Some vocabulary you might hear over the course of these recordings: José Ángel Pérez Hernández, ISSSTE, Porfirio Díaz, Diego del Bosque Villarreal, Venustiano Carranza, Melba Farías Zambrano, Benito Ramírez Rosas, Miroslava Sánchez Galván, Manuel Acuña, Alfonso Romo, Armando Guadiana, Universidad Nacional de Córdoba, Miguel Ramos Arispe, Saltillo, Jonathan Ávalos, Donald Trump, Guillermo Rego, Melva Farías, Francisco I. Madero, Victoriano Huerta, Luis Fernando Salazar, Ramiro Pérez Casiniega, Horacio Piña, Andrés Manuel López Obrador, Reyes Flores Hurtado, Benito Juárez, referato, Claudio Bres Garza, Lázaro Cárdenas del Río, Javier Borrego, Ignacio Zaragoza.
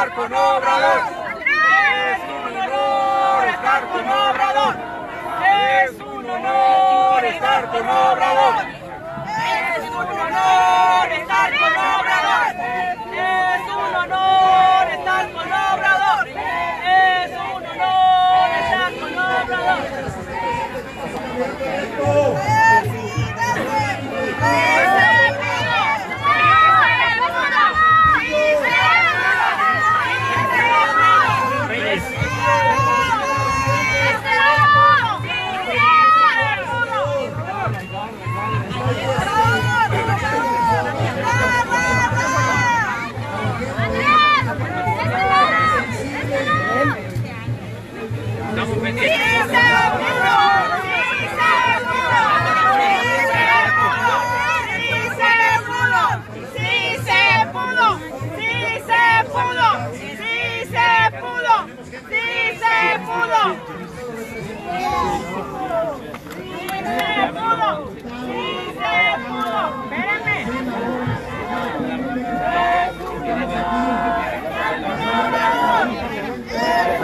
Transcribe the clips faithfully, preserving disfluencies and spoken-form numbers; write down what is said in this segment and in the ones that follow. estar con Obrador. Es un honor estar con Obrador. Es un honor estar con Obrador. Es un honor estar con Obrador. Es un honor estar con Obrador. Es un honor estar con Obrador. Es un honor estar con Obrador.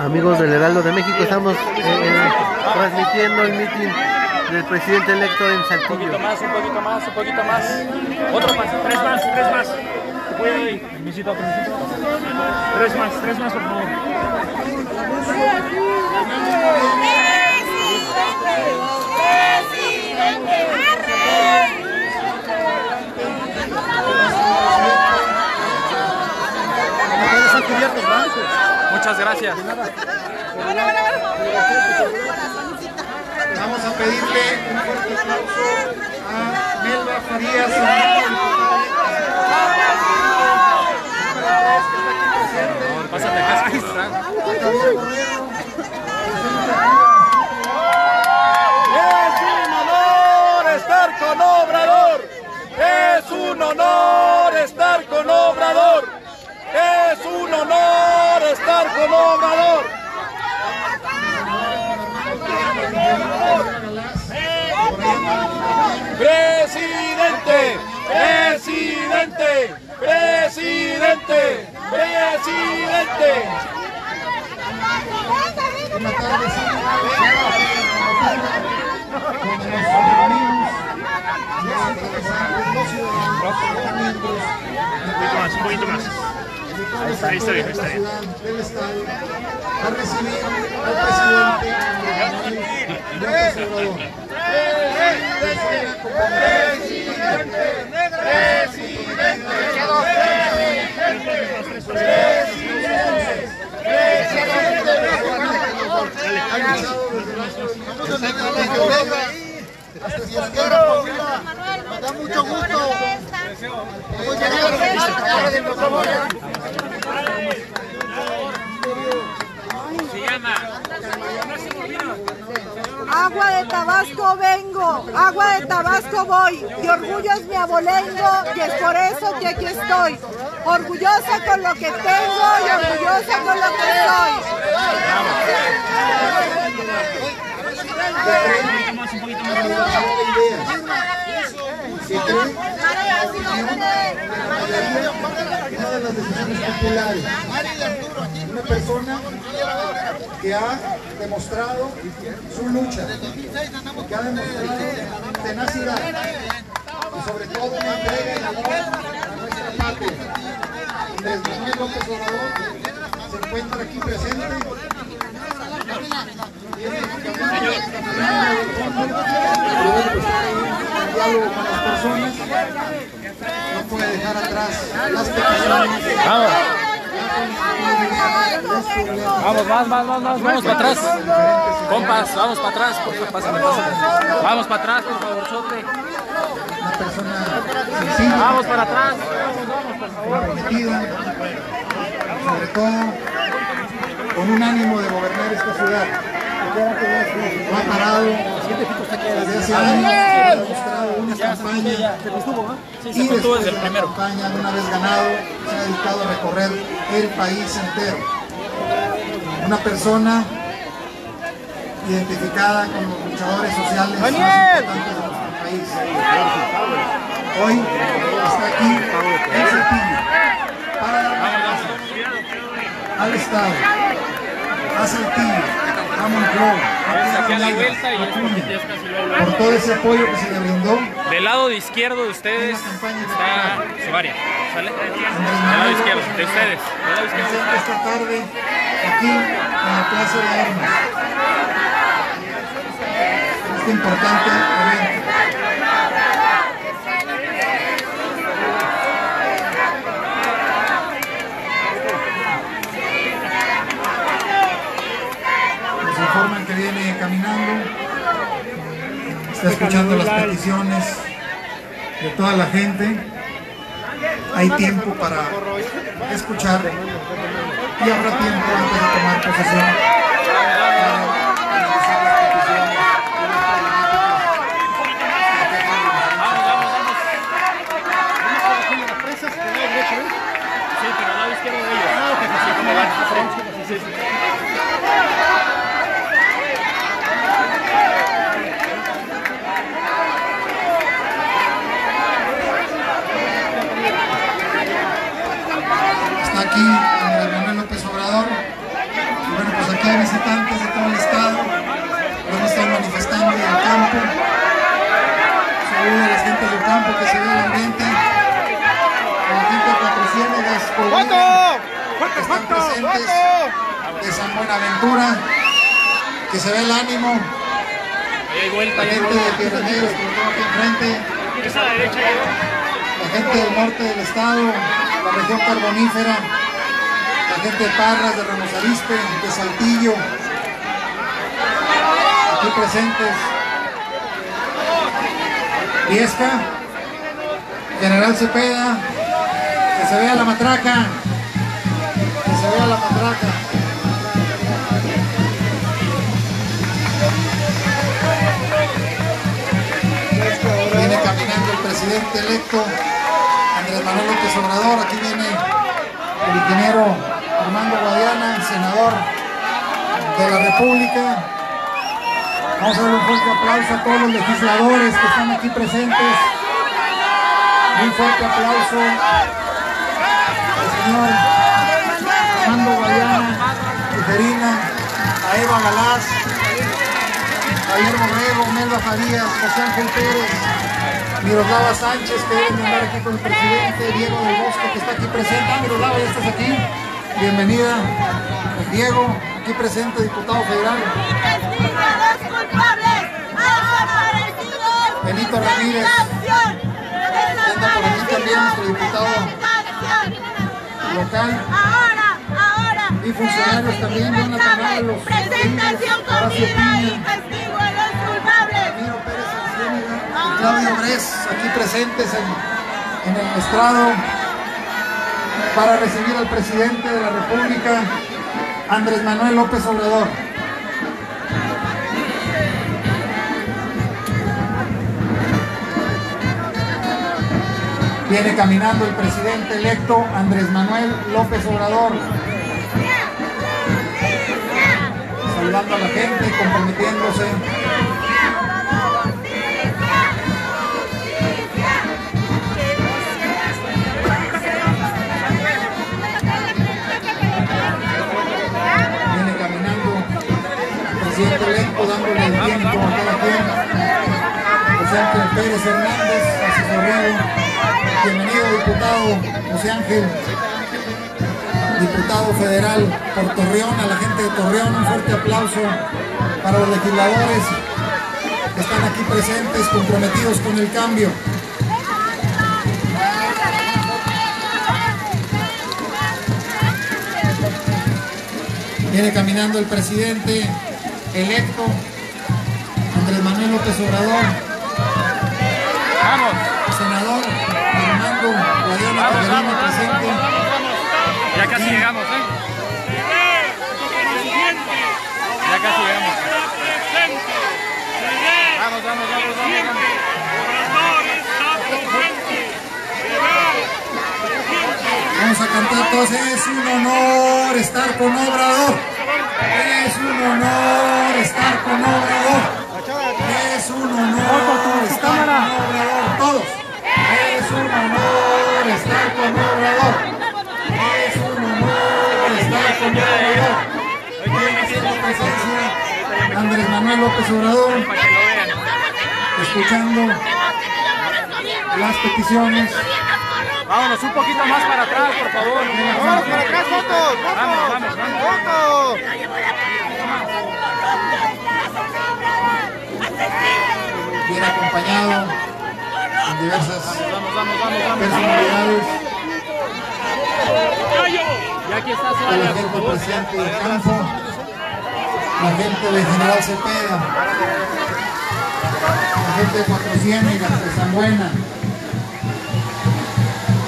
Amigos del Heraldo de México, estamos eh, eh, transmitiendo el mitin del presidente electo en Saltillo. Un poquito más, un poquito más, un poquito más. Otro más, tres más, tres más. Voy a visitar otro. Tres más, tres más, por favor. ¡Presidente! ¡Presidente! ¡Arre! Muchas gracias. Vamos a pedirle un fuerte aplauso a Melba Farías Zambrano. Pásate acá, ahí está. Es un honor estar con Obrador. Es un honor estar con Obrador. Es un honor estar con Obrador. Presidente, presidente, presidente, presidente. Buenas tardes, amigos. Un poquito más. Ahí está bien, está bien. A recibir al presidente. Presidente, presidente, presidente. Se llama Agua de Tabasco vengo, agua de Tabasco voy, de orgullo es mi abolengo y es por eso que aquí estoy, orgullosa con lo que tengo y orgullosa con lo que soy. Una de las decisiones populares, una persona que ha demostrado su lucha, que ha demostrado tenacidad y sobre todo una entrega y amor a nuestra patria. Andrés Manuel López Obrador se encuentra aquí presente. Diálogo con las personas, no puede dejar atrás las personas. Vamos, vamos, vamos, vamos, vamos, vamos para atrás, compas, vamos para atrás, porque pasa, vamos para atrás, por favor, sote. Una persona sencilla, vamos para atrás, comprometida, sobre todo con un ánimo de gobernar esta ciudad. No ha parado desde hace años, ha demostrado una campaña y después de la campaña, una vez ganado, se ha dedicado a recorrer el país entero. Una persona identificada con los luchadores sociales más importantes de nuestro país. Hoy está aquí en Saltillo para dar una casa. al Estado, a Saltillo, a Monclova, por todo ese apoyo que se le brindó. Del lado de izquierdo de ustedes está Subaria, ¿sale? Del lado izquierdo, de ustedes. Del lado izquierdo. Esta tarde, aquí en la Plaza de Armas. Este importante evento. Que viene caminando, está escuchando las peticiones de toda la gente. Hay tiempo para escuchar y habrá tiempo antes de tomar posesión para analizar las peticiones. Vamos, vamos, vamos. Vamos a las presas que no hay derecho, ¿eh? Sí, pero al lado izquierdo de ellos. No, que se acomoda la frente. Aquí Andrés Manuel López Obrador, y bueno, pues aquí hay visitantes de todo el estado, van a estar manifestando en el campo. Saludos a las gentes del campo, que se ve el ambiente, a la gente de Cuatro Ciénegas, que están presentes, de San Buenaventura, que se ve el ánimo, la gente de Piedras Negras, que tengo aquí enfrente, la gente del norte del estado, la región carbonífera, la gente de Parras, de Ramos Arispe, de Saltillo, aquí presentes. Viesca, General Cepeda, que se vea la matraca, que se vea la matraca. Viene caminando el presidente electo Andrés Manuel López Obrador. Aquí viene el ingeniero Armando Guadiana, senador de la República. Vamos a dar un fuerte aplauso a todos los legisladores que están aquí presentes. Un fuerte aplauso al señor Armando Guadiana, Lujerina, a Eva Galás, a Guillermo Rego, Melva Farías, José Ángel Pérez, Miroslava Sánchez, que deben andar aquí con el presidente, Diego del Bosque, que está aquí presente. Ah, Miroslava, ya estás aquí, bienvenida. El Diego, aquí presente, diputado federal. Benito Ramírez, anda por aquí también nuestro diputado local. Y funcionarios también, Jonathan Ávalos, Horacio Piña, Claudio Bres, aquí presentes en, en el estrado para recibir al presidente de la República, Andrés Manuel López Obrador. Viene caminando el presidente electo Andrés Manuel López Obrador, saludando a la gente y comprometiéndose. Presidente electo dándole el tiempo a cada quien. José Ángel Pérez Hernández, asesorado. Bienvenido, diputado José Ángel, diputado federal por Torreón. A la gente de Torreón, un fuerte aplauso para los legisladores que están aquí presentes, comprometidos con el cambio. Viene caminando el presidente electo Andrés Manuel López Obrador. Vamos. Senador Armando Guadiana Carranza presente. Ya casi llegamos, ¿eh? Ya casi llegamos. Vamos, vamos, vamos, vamos, vamos. Vamos a cantar todos. Es un honor estar con Obrador. Es un honor estar con Obrador. Es un honor estar con Obrador. Todos. Es un honor estar con Obrador. Es un honor estar con presidencia Andrés Manuel López Obrador, escuchando las peticiones. Vámonos un poquito más para atrás, por favor. Vamos para acá, fotos. Vamos, vamos, vamos. Bien acompañado con diversas personalidades. Y aquí está la gente del presidente del campo, la gente de General Cepeda, la gente de Cuatro Ciénegas, de San Buena,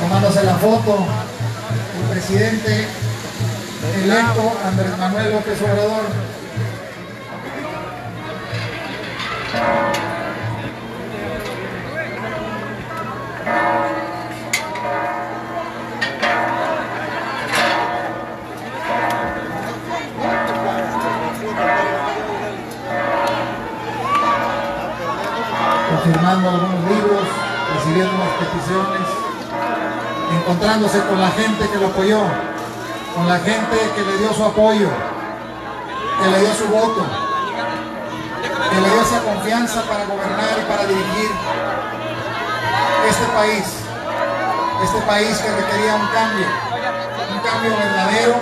tomándose la foto, el presidente electo Andrés Manuel López Obrador. Firmando algunos libros, recibiendo unas peticiones, encontrándose con la gente que lo apoyó, con la gente que le dio su apoyo, que le dio su voto, que le dio esa confianza para gobernar y para dirigir este país, este país que requería un cambio, un cambio verdadero,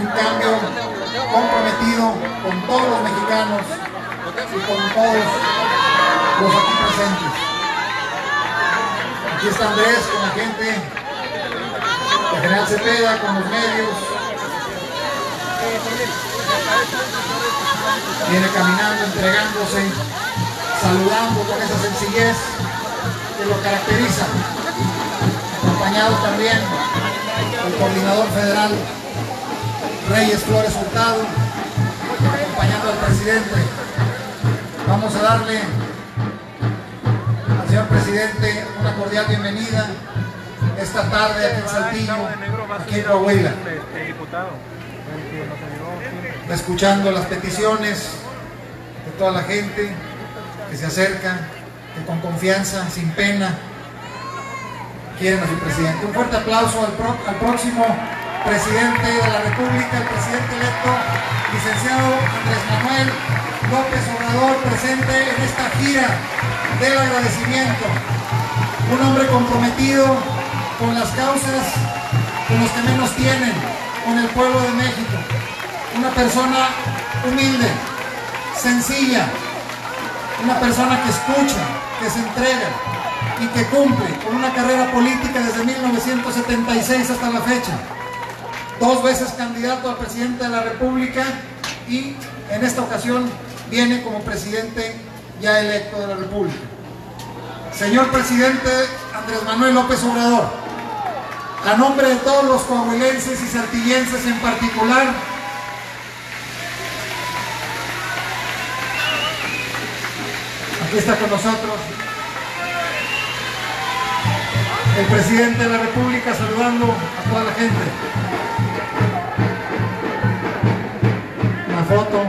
un cambio comprometido con todos los mexicanos y con todos los aquí presentes. Aquí está Andrés con la gente de General Cepeda, con los medios. Viene caminando, entregándose, saludando con esa sencillez que lo caracteriza. Acompañado también del coordinador federal Reyes Flores Hurtado, acompañando al presidente. Vamos a darle, señor presidente, una cordial bienvenida esta tarde aquí en Saltillo, aquí en Coahuila, escuchando las peticiones de toda la gente que se acerca, que con confianza, sin pena, quieren a su presidente. Un fuerte aplauso al, pro, al próximo presidente de la República, el presidente electo, licenciado Andrés Manuel López Obrador, presente en esta gira del agradecimiento. Un hombre comprometido con las causas, con los que menos tienen, con el pueblo de México. Una persona humilde, sencilla, una persona que escucha, que se entrega y que cumple con una carrera política desde mil novecientos setenta y seis hasta la fecha. Dos veces candidato a presidente de la República y en esta ocasión viene como presidente ya electo de la República. Señor presidente Andrés Manuel López Obrador, a nombre de todos los coahuilenses y saltillenses en particular, aquí está con nosotros el presidente de la República saludando a toda la gente. Una foto.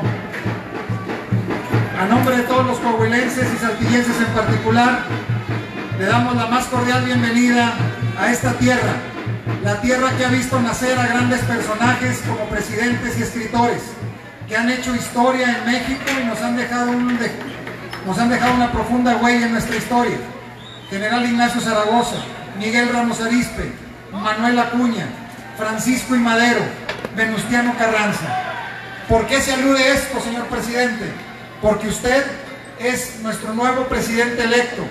A nombre de todos los coahuilenses y saltillenses en particular, le damos la más cordial bienvenida a esta tierra, la tierra que ha visto nacer a grandes personajes como presidentes y escritores, que han hecho historia en México y nos han dejado, un de, nos han dejado una profunda huella en nuestra historia. General Ignacio Zaragoza, Miguel Ramos Arispe, Manuel Acuña, Francisco I. Madero, Venustiano Carranza. ¿Por qué se alude esto, señor presidente? Porque usted es nuestro nuevo presidente electo,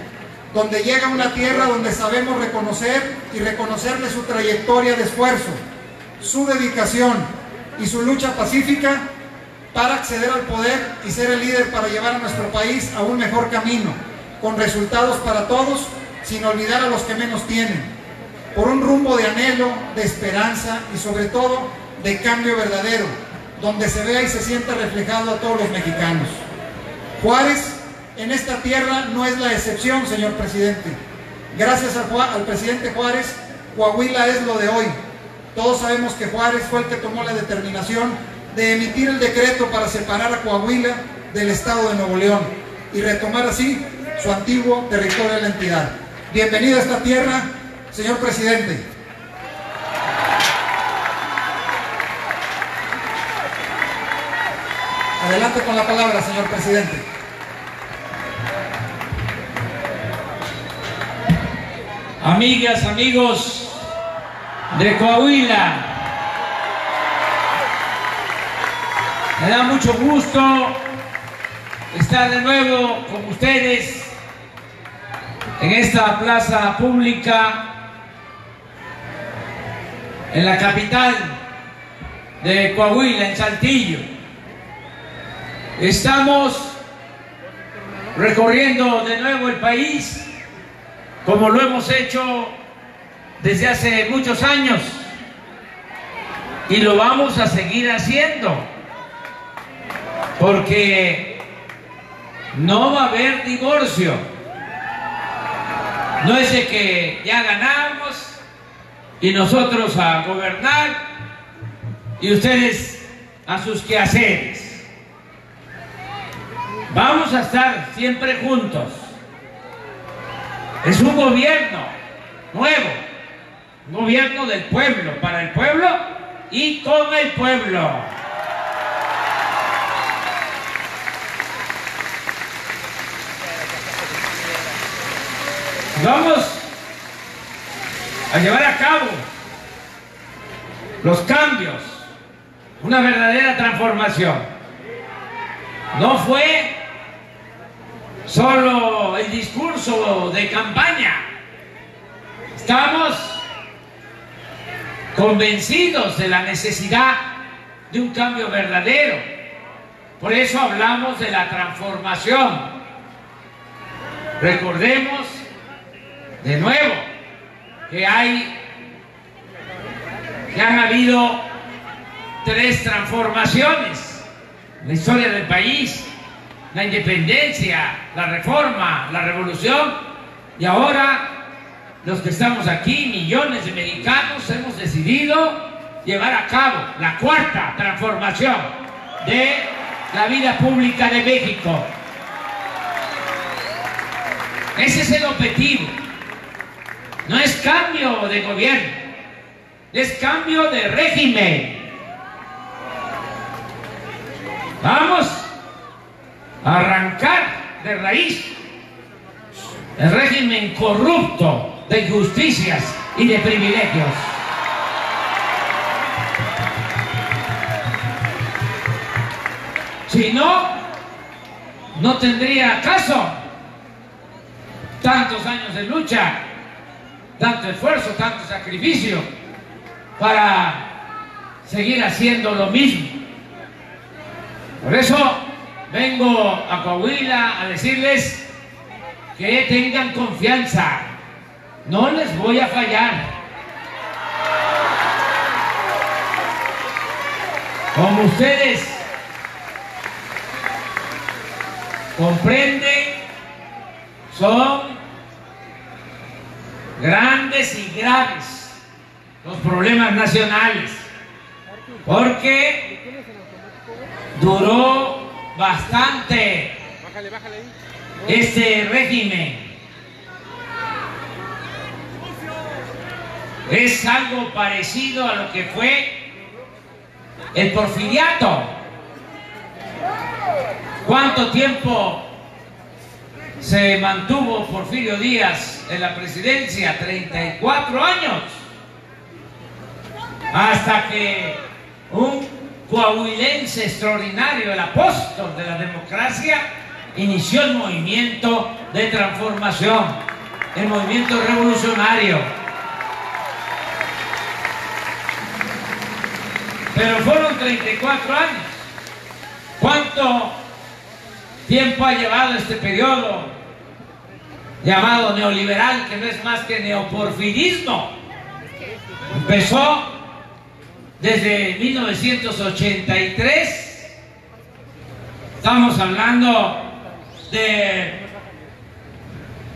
donde llega una tierra donde sabemos reconocer y reconocerle su trayectoria de esfuerzo, su dedicación y su lucha pacífica para acceder al poder y ser el líder para llevar a nuestro país a un mejor camino, con resultados para todos, sin olvidar a los que menos tienen, por un rumbo de anhelo, de esperanza y sobre todo de cambio verdadero, donde se vea y se sienta reflejado a todos los mexicanos. Juárez en esta tierra no es la excepción, señor presidente. Gracias a Ju- al presidente Juárez, Coahuila es lo de hoy. Todos sabemos que Juárez fue el que tomó la determinación de emitir el decreto para separar a Coahuila del estado de Nuevo León y retomar así su antiguo territorio de la entidad. Bienvenido a esta tierra, señor presidente. Adelante con la palabra, señor presidente. Amigas, amigos de Coahuila, me da mucho gusto estar de nuevo con ustedes en esta plaza pública en la capital de Coahuila, en Saltillo. Estamos recorriendo de nuevo el país, como lo hemos hecho desde hace muchos años, y lo vamos a seguir haciendo, porque no va a haber divorcio. No es de que ya ganamos y nosotros a gobernar y ustedes a sus quehaceres. Vamos a estar siempre juntos. Es un gobierno nuevo, un gobierno del pueblo, para el pueblo y con el pueblo. Vamos a llevar a cabo los cambios, una verdadera transformación. No fue solo el discurso de campaña. Estamos convencidos de la necesidad de un cambio verdadero. Por eso hablamos de la transformación. Recordemos de nuevo que hay, que han habido tres transformaciones en la historia del país: la independencia, la reforma, la revolución, y ahora los que estamos aquí, millones de mexicanos, hemos decidido llevar a cabo la cuarta transformación de la vida pública de México. Ese es el objetivo. No es cambio de gobierno, es cambio de régimen. Vamos a arrancar de raíz el régimen corrupto de injusticias y de privilegios. Si no, no tendría caso tantos años de lucha, tanto esfuerzo, tanto sacrificio, para seguir haciendo lo mismo. Por eso vengo a Coahuila a decirles que tengan confianza, no les voy a fallar. Como ustedes comprenden, son grandes y graves los problemas nacionales, porque duró bastante este régimen. Es algo parecido a lo que fue el porfiriato. ¿Cuánto tiempo se mantuvo Porfirio Díaz en la presidencia? treinta y cuatro años. Hasta que un coahuilense extraordinario, el apóstol de la democracia, inició el movimiento de transformación, el movimiento revolucionario. Pero fueron treinta y cuatro años. ¿Cuánto tiempo ha llevado este periodo llamado neoliberal, que no es más que neoporfirismo? Empezó desde mil novecientos ochenta y tres, estamos hablando de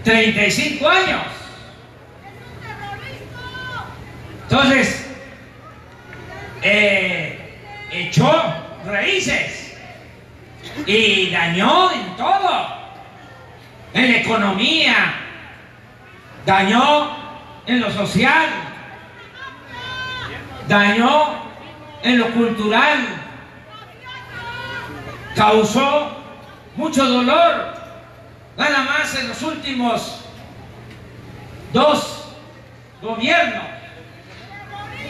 treinta y cinco años. Entonces, eh, echó raíces y dañó en todo, en la economía, dañó en lo social, dañó en lo cultural, causó mucho dolor, nada más en los últimos dos gobiernos,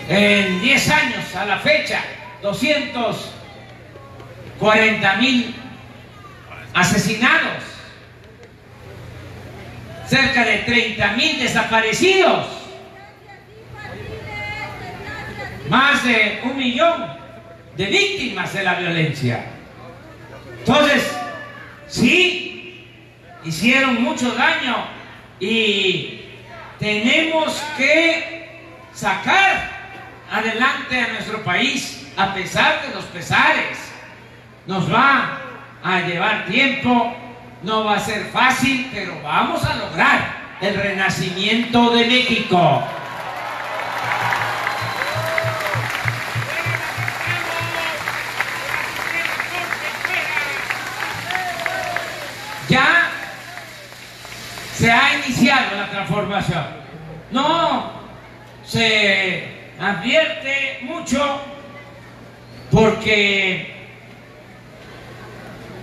en diez años a la fecha, doscientos cuarenta mil asesinados, cerca de treinta mil desaparecidos, más de un millón de víctimas de la violencia. Entonces, sí, hicieron mucho daño y tenemos que sacar adelante a nuestro país a pesar de los pesares. Nos va a llevar tiempo, no va a ser fácil, pero vamos a lograr el renacimiento de México. Ya se ha iniciado la transformación. No se advierte mucho porque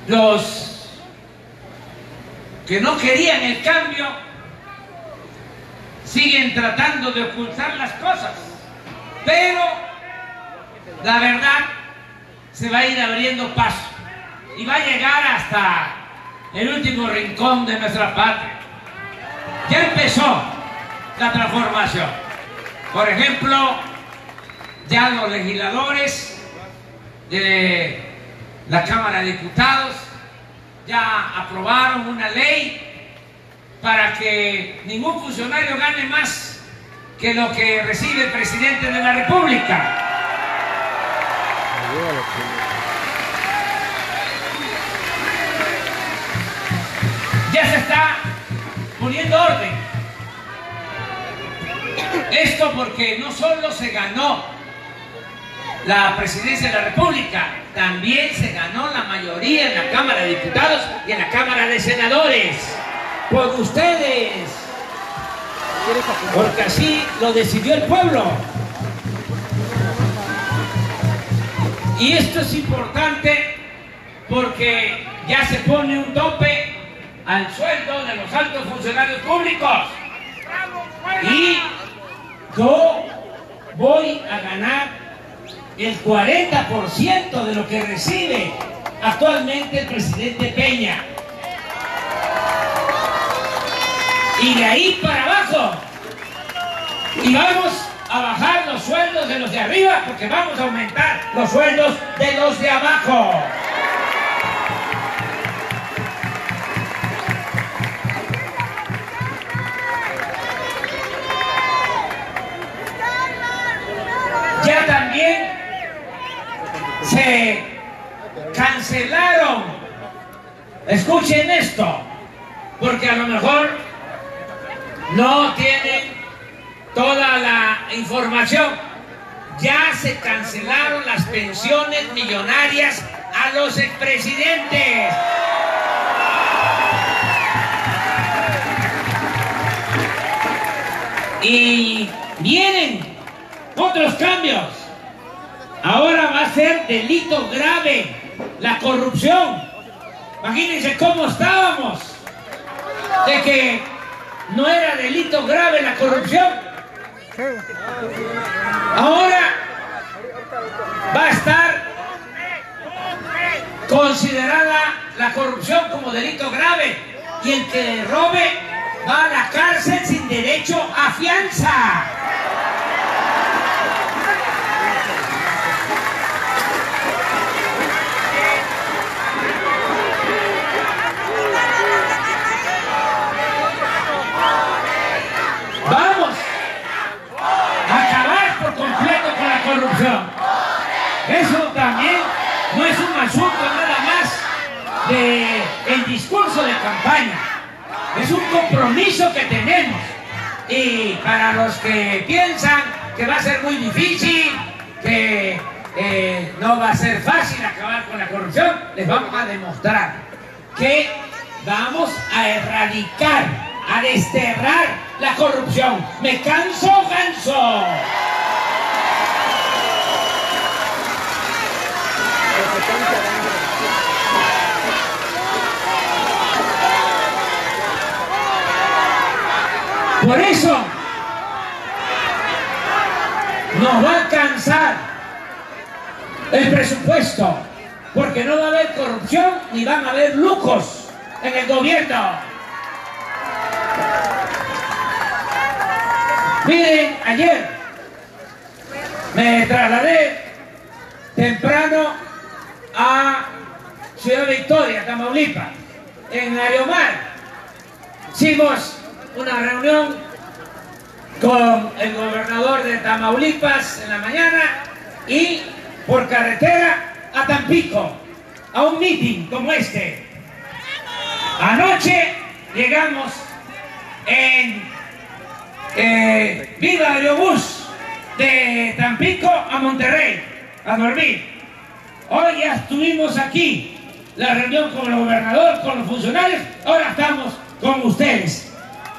los que no querían el cambio siguen tratando de ocultar las cosas, pero la verdad se va a ir abriendo paso y va a llegar hasta el último rincón de nuestra patria. Ya empezó la transformación. Por ejemplo, ya los legisladores de la Cámara de Diputados ya aprobaron una ley para que ningún funcionario gane más que lo que recibe el presidente de la República. Ya se está poniendo orden. Esto porque no solo se ganó la presidencia de la República, también se ganó la mayoría en la Cámara de Diputados y en la Cámara de Senadores. Por ustedes. Porque así lo decidió el pueblo. Y esto es importante porque ya se pone un tope al sueldo de los altos funcionarios públicos. Y yo voy a ganar el cuarenta por ciento de lo que recibe actualmente el presidente Peña. Y de ahí para abajo. Y vamos a bajar los sueldos de los de arriba porque vamos a aumentar los sueldos de los de abajo. Ya también se cancelaron, escuchen esto, porque a lo mejor no tienen toda la información, ya se cancelaron las pensiones millonarias a los expresidentes. Y vienen otros cambios. Ahora va a ser delito grave la corrupción. Imagínense cómo estábamos de que no era delito grave la corrupción. Ahora va a estar considerada la corrupción como delito grave y el que robe va a la cárcel sin derecho a fianza. Eso también no es un asunto nada más de el discurso de campaña, es un compromiso que tenemos. Y para los que piensan que va a ser muy difícil, que eh, no va a ser fácil acabar con la corrupción, les vamos a demostrar que vamos a erradicar, a desterrar la corrupción. Me canso, ganso. Por eso nos va a alcanzar el presupuesto, porque no va a haber corrupción ni van a haber lucros en el gobierno. Miren, ayer me trasladé temprano a Ciudad Victoria, Tamaulipas, en Ariomar. Hicimos una reunión con el gobernador de Tamaulipas en la mañana y por carretera a Tampico, a un mitin como este. Anoche llegamos en eh, Viva Aerobús de Tampico a Monterrey a dormir. Hoy ya estuvimos aquí, la reunión con el gobernador, con los funcionarios, ahora estamos con ustedes.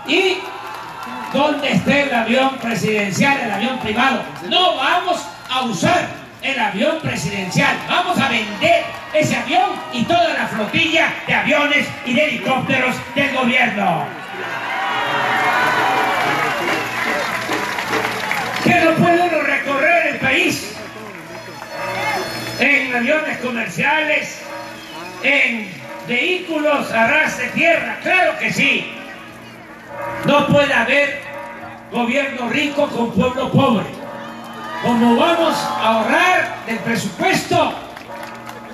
Y donde esté el avión presidencial, el avión privado, no vamos a usar el avión presidencial, vamos a vender ese avión y toda la flotilla de aviones y de helicópteros del gobierno. Que no puede uno recorrer el país en aviones comerciales, en vehículos a ras de tierra, claro que sí. No puede haber gobierno rico con pueblo pobre. Como vamos a ahorrar del presupuesto,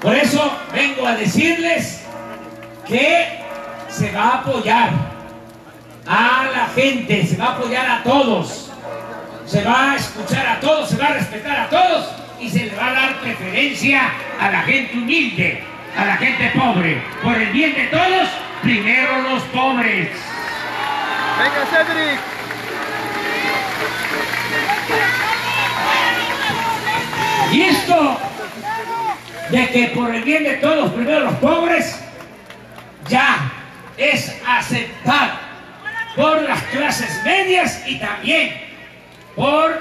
por eso vengo a decirles que se va a apoyar a la gente, se va a apoyar a todos, se va a escuchar a todos, se va a respetar a todos y se le va a dar preferencia a la gente humilde, a la gente pobre. Por el bien de todos, primero los pobres. Venga, Cedric. Y esto de que por el bien de todos, primero los pobres, ya es aceptado por las clases medias y también por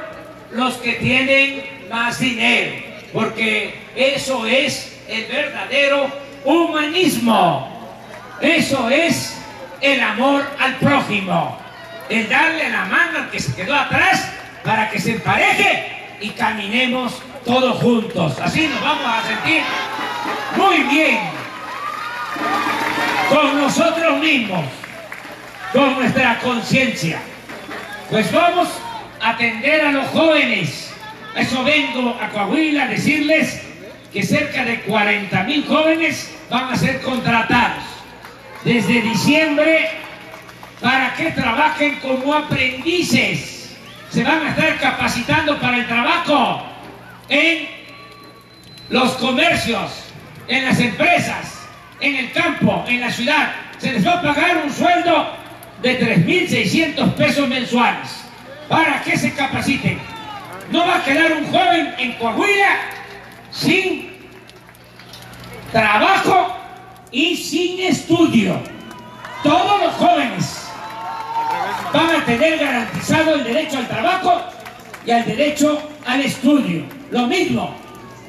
los que tienen más dinero, porque eso es el verdadero humanismo, eso es el amor al prójimo, el darle la mano al que se quedó atrás para que se empareje y caminemos todos juntos. Así nos vamos a sentir muy bien con nosotros mismos, con nuestra conciencia. Pues vamos a atender a los jóvenes. Eso vengo a Coahuila a decirles que cerca de cuarenta mil jóvenes van a ser contratados desde diciembre para que trabajen como aprendices. Se van a estar capacitando para el trabajo en los comercios, en las empresas, en el campo, en la ciudad. Se les va a pagar un sueldo de tres mil seiscientos pesos mensuales para que se capaciten. No va a quedar un joven en Coahuila sin trabajo y sin estudio. Todos los jóvenes van a tener garantizado el derecho al trabajo y al derecho al estudio. Lo mismo,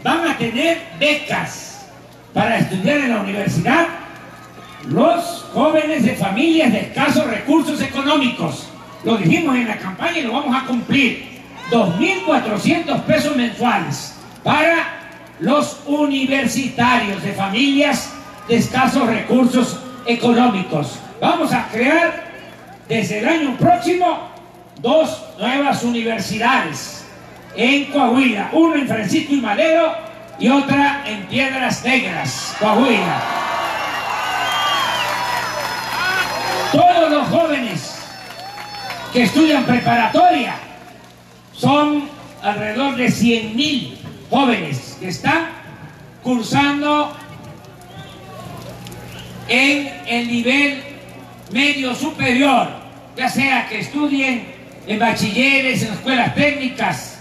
van a tener becas para estudiar en la universidad los jóvenes de familias de escasos recursos económicos. Lo dijimos en la campaña y lo vamos a cumplir. dos mil cuatrocientos pesos mensuales para los universitarios de familias de escasos recursos económicos. Vamos a crear desde el año próximo dos nuevas universidades en Coahuila, una en Francisco I. Madero y otra en Piedras Negras, Coahuila. Todos los jóvenes que estudian preparatoria son alrededor de cien mil jóvenes que están cursando en el nivel medio superior, ya sea que estudien en bachilleres, en escuelas técnicas,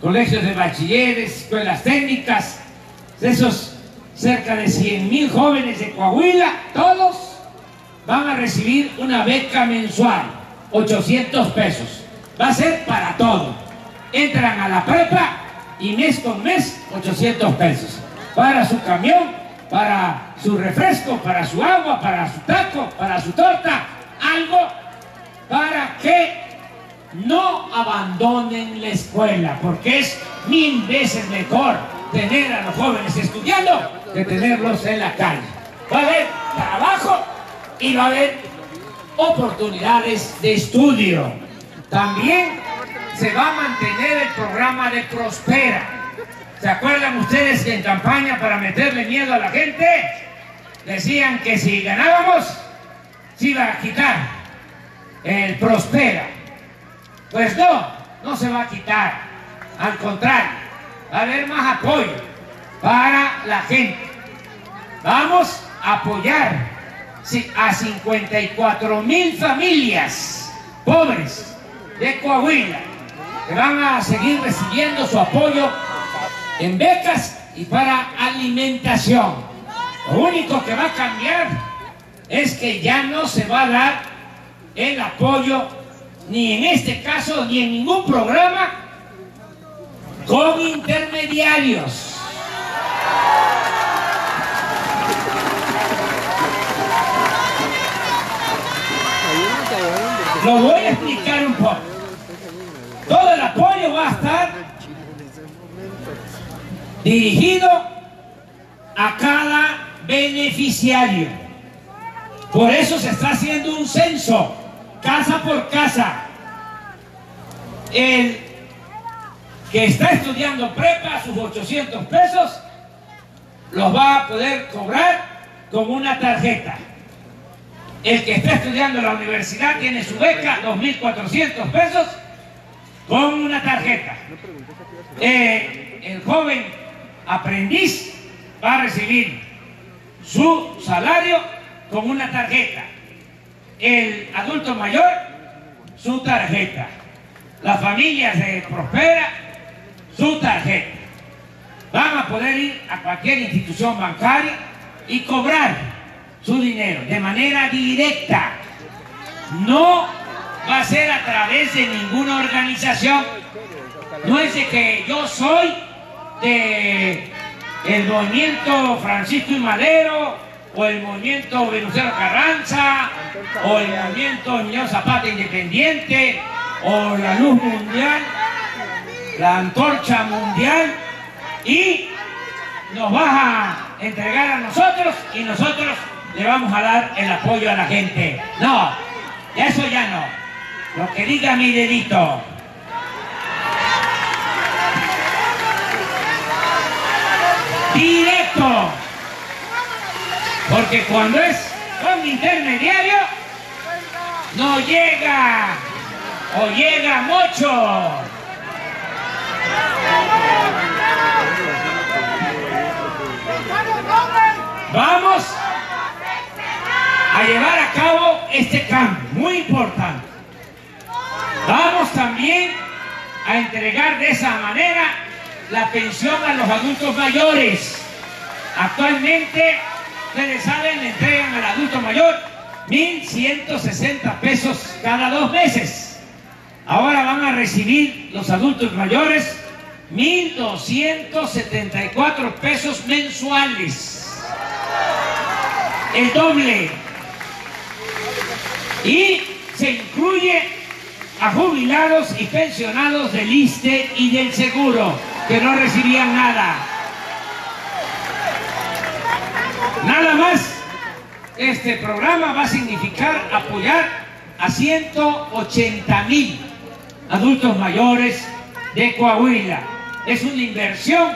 colegios de bachilleres, escuelas técnicas. De esos cerca de cien mil jóvenes de Coahuila, todos van a recibir una beca mensual, ochocientos pesos. Va a ser para todo. Entran a la prepa y mes con mes, ochocientos pesos. Para su camión, para su refresco, para su agua, para su taco, para su torta, algo para que no abandonen la escuela, porque es mil veces mejor tener a los jóvenes estudiando que tenerlos en la calle. Va a haber trabajo y va a haber oportunidades de estudio. También se va a mantener el programa de Prospera. ¿Se acuerdan ustedes que en campaña, para meterle miedo a la gente, decían que si ganábamos se iba a quitar el Prospera? Pues no, no se va a quitar. Al contrario, va a haber más apoyo para la gente. Vamos a apoyar a cincuenta y cuatro mil familias pobres de Coahuila, que van a seguir recibiendo su apoyo en becas y para alimentación. Lo único que va a cambiar es que ya no se va a dar el apoyo, ni en este caso, ni en ningún programa, con intermediarios. Lo voy a explicar un poco. Todo el apoyo va a estar dirigido a cada beneficiario. Por eso se está haciendo un censo, casa por casa. El que está estudiando prepa, sus ochocientos pesos, los va a poder cobrar con una tarjeta. El que está estudiando en la universidad tiene su beca, dos mil cuatrocientos pesos, con una tarjeta. Eh, el joven aprendiz va a recibir su salario con una tarjeta. El adulto mayor, su tarjeta. Las familias de Prospera, su tarjeta. Van a poder ir a cualquier institución bancaria y cobrar su dinero de manera directa. No va a ser a través de ninguna organización. No es de que yo soy de el movimiento Francisco I. Madero, o el movimiento Venustiano Carranza, o el movimiento Niño Zapata Independiente, o la Luz Mundial, la Antorcha Mundial, y nos vas a entregar a nosotros y nosotros le vamos a dar el apoyo a la gente. No, eso ya no. Lo que diga mi dedito. Directo. Porque cuando es con intermediario, no llega. O llega mucho. Vamos a llevar a cabo este cambio muy importante. Vamos también a entregar de esa manera la pensión a los adultos mayores. Actualmente, ustedes saben, le entregan al adulto mayor mil ciento sesenta pesos cada dos meses. Ahora van a recibir los adultos mayores mil doscientos setenta y cuatro pesos mensuales. El doble. Y se incluye a jubilados y pensionados del ISSSTE y del seguro, que no recibían nada. Nada más, este programa va a significar apoyar a ciento ochenta mil adultos mayores de Coahuila. Es una inversión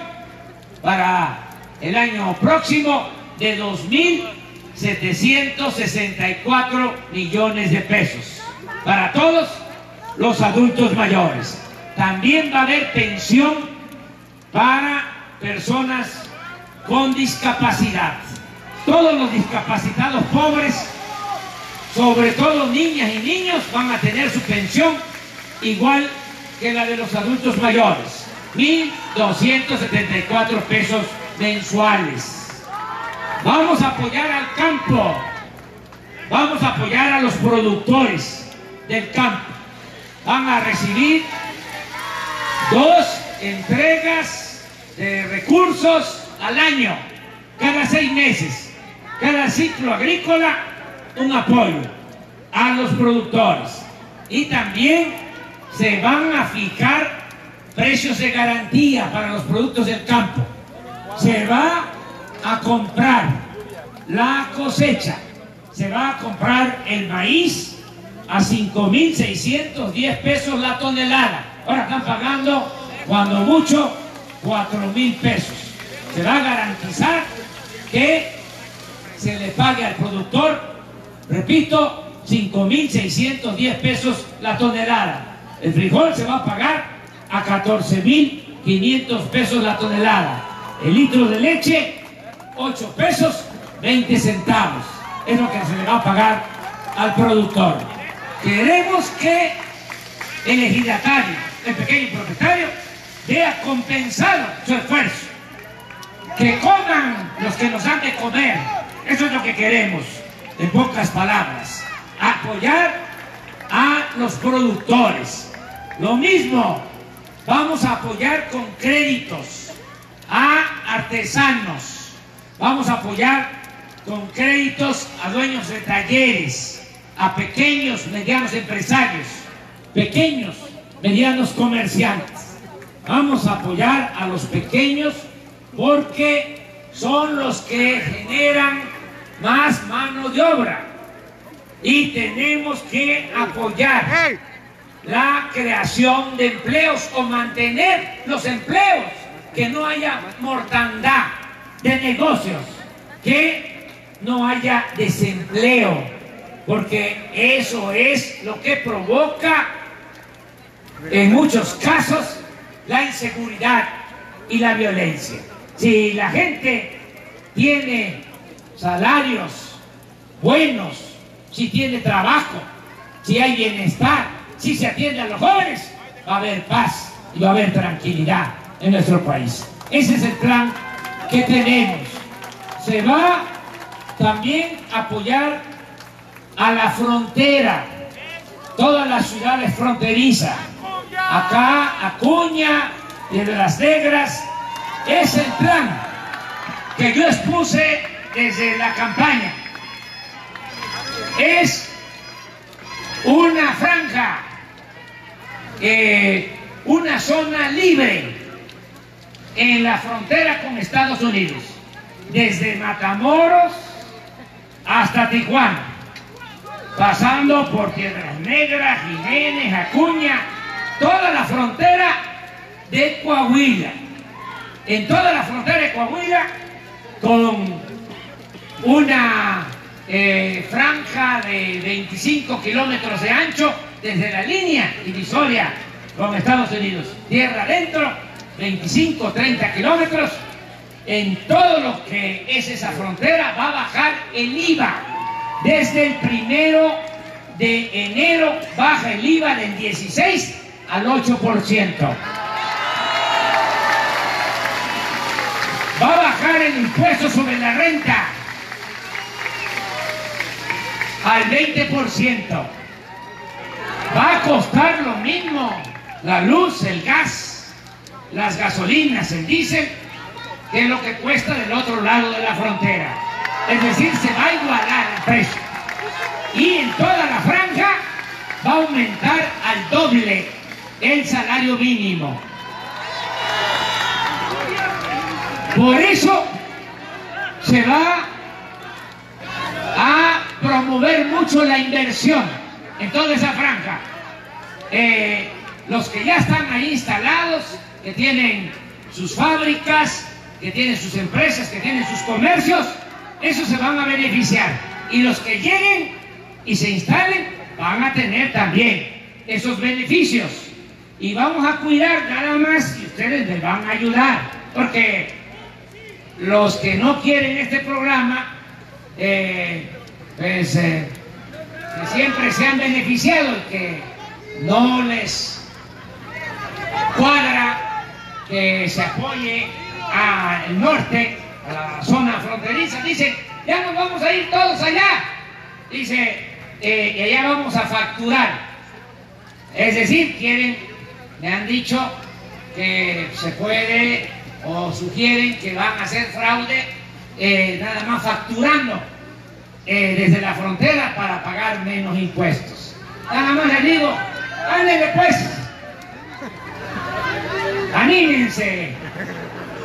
para el año próximo de dos mil setecientos sesenta y cuatro millones de pesos para todos los adultos mayores. También va a haber pensión para personas con discapacidad. Todos los discapacitados pobres, sobre todo niñas y niños, van a tener su pensión igual que la de los adultos mayores, mil doscientos setenta y cuatro pesos mensuales. Vamos a apoyar al campo, vamos a apoyar a los productores del campo. Van a recibir dos entregas de recursos al año, cada seis meses, cada ciclo agrícola, un apoyo a los productores. y también se van a fijar precios de garantía para los productos del campo. Se va a comprar la cosecha, se va a comprar el maíz a cinco mil seiscientos diez pesos la tonelada. Ahora están pagando, cuando mucho, cuatro mil pesos. Se va a garantizar que se le pague al productor, repito, cinco mil seiscientos diez pesos la tonelada. El frijol se va a pagar a catorce mil quinientos pesos la tonelada. El litro de leche, ocho pesos veinte centavos. Es lo que se le va a pagar al productor. Queremos que el ejidatario, el pequeño propietario, vea compensado su esfuerzo. Que coman los que nos han de comer. Eso es lo que queremos, en pocas palabras. Apoyar a los productores. Lo mismo, vamos a apoyar con créditos a artesanos. Vamos a apoyar con créditos a dueños de talleres, a pequeños, medianos empresarios, pequeños, medianos comerciantes. Vamos a apoyar a los pequeños porque son los que generan más mano de obra. Y tenemos que apoyar la creación de empleos o mantener los empleos, que no haya mortandad de negocios, que no haya desempleo, porque eso es lo que provoca en muchos casos la inseguridad y la violencia. Si la gente tiene salarios buenos, si tiene trabajo, si hay bienestar, si se atiende a los jóvenes, va a haber paz y va a haber tranquilidad en nuestro país. Ese es el plan que tenemos. Se va también a apoyar a la frontera, todas las ciudades fronterizas. Acá, Acuña, Piedras Negras, es el plan que yo expuse desde la campaña. Es una franja, eh, una zona libre en la frontera con Estados Unidos, desde Matamoros hasta Tijuana, pasando por Piedras Negras, Jiménez, Acuña, toda la frontera de Coahuila. En toda la frontera de Coahuila, con una eh, franja de veinticinco kilómetros de ancho, desde la línea divisoria con Estados Unidos, tierra adentro, veinticinco, treinta kilómetros, en todo lo que es esa frontera va a bajar el I V A. Desde el primero de enero baja el I V A del dieciséis al ocho por ciento. Va a bajar el impuesto sobre la renta al veinte por ciento. Va a costar lo mismo la luz, el gas, las gasolinas, el diésel, que es lo que cuesta del otro lado de la frontera. Es decir, se va a igualar el precio. Y en toda la franja va a aumentar al doble el salario mínimo. Por eso se va a promover mucho la inversión en toda esa franja. Eh, los que ya están ahí instalados, que tienen sus fábricas, que tienen sus empresas, que tienen sus comercios, esos se van a beneficiar. Y los que lleguen y se instalen van a tener también esos beneficios. Y vamos a cuidar nada más, y ustedes les van a ayudar, porque los que no quieren este programa, eh, pues, eh, que siempre se han beneficiado y que no les cuadra que se apoye al norte, a la zona fronteriza, dicen, ya nos vamos a ir todos allá, dice, eh, y allá vamos a facturar. Es decir, quieren, me han dicho que se puede, o sugieren que van a hacer fraude, eh, nada más facturando eh, desde la frontera para pagar menos impuestos. Nada más les digo, ándele pues, anímense,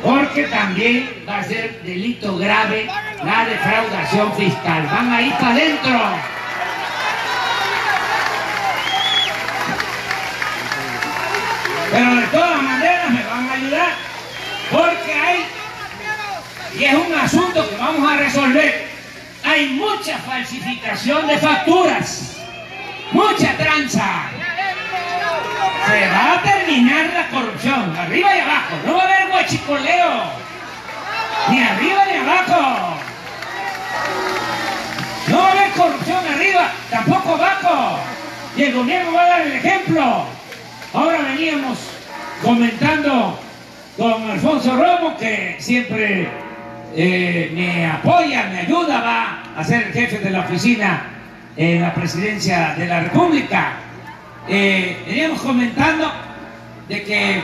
porque también va a ser delito grave la defraudación fiscal. Van a ir para adentro. Pero de todas maneras me van a ayudar, porque hay, y es un asunto que vamos a resolver, hay mucha falsificación de facturas, mucha tranza. Se va a terminar la corrupción, arriba y abajo, no va a haber huachicoleo, ni arriba ni abajo. No va a haber corrupción arriba, tampoco abajo, y el gobierno va a dar el ejemplo. Ahora veníamos comentando con Alfonso Romo, que siempre eh, me apoya, me ayuda, va a ser el jefe de la oficina en la presidencia de la República. Eh, veníamos comentando de que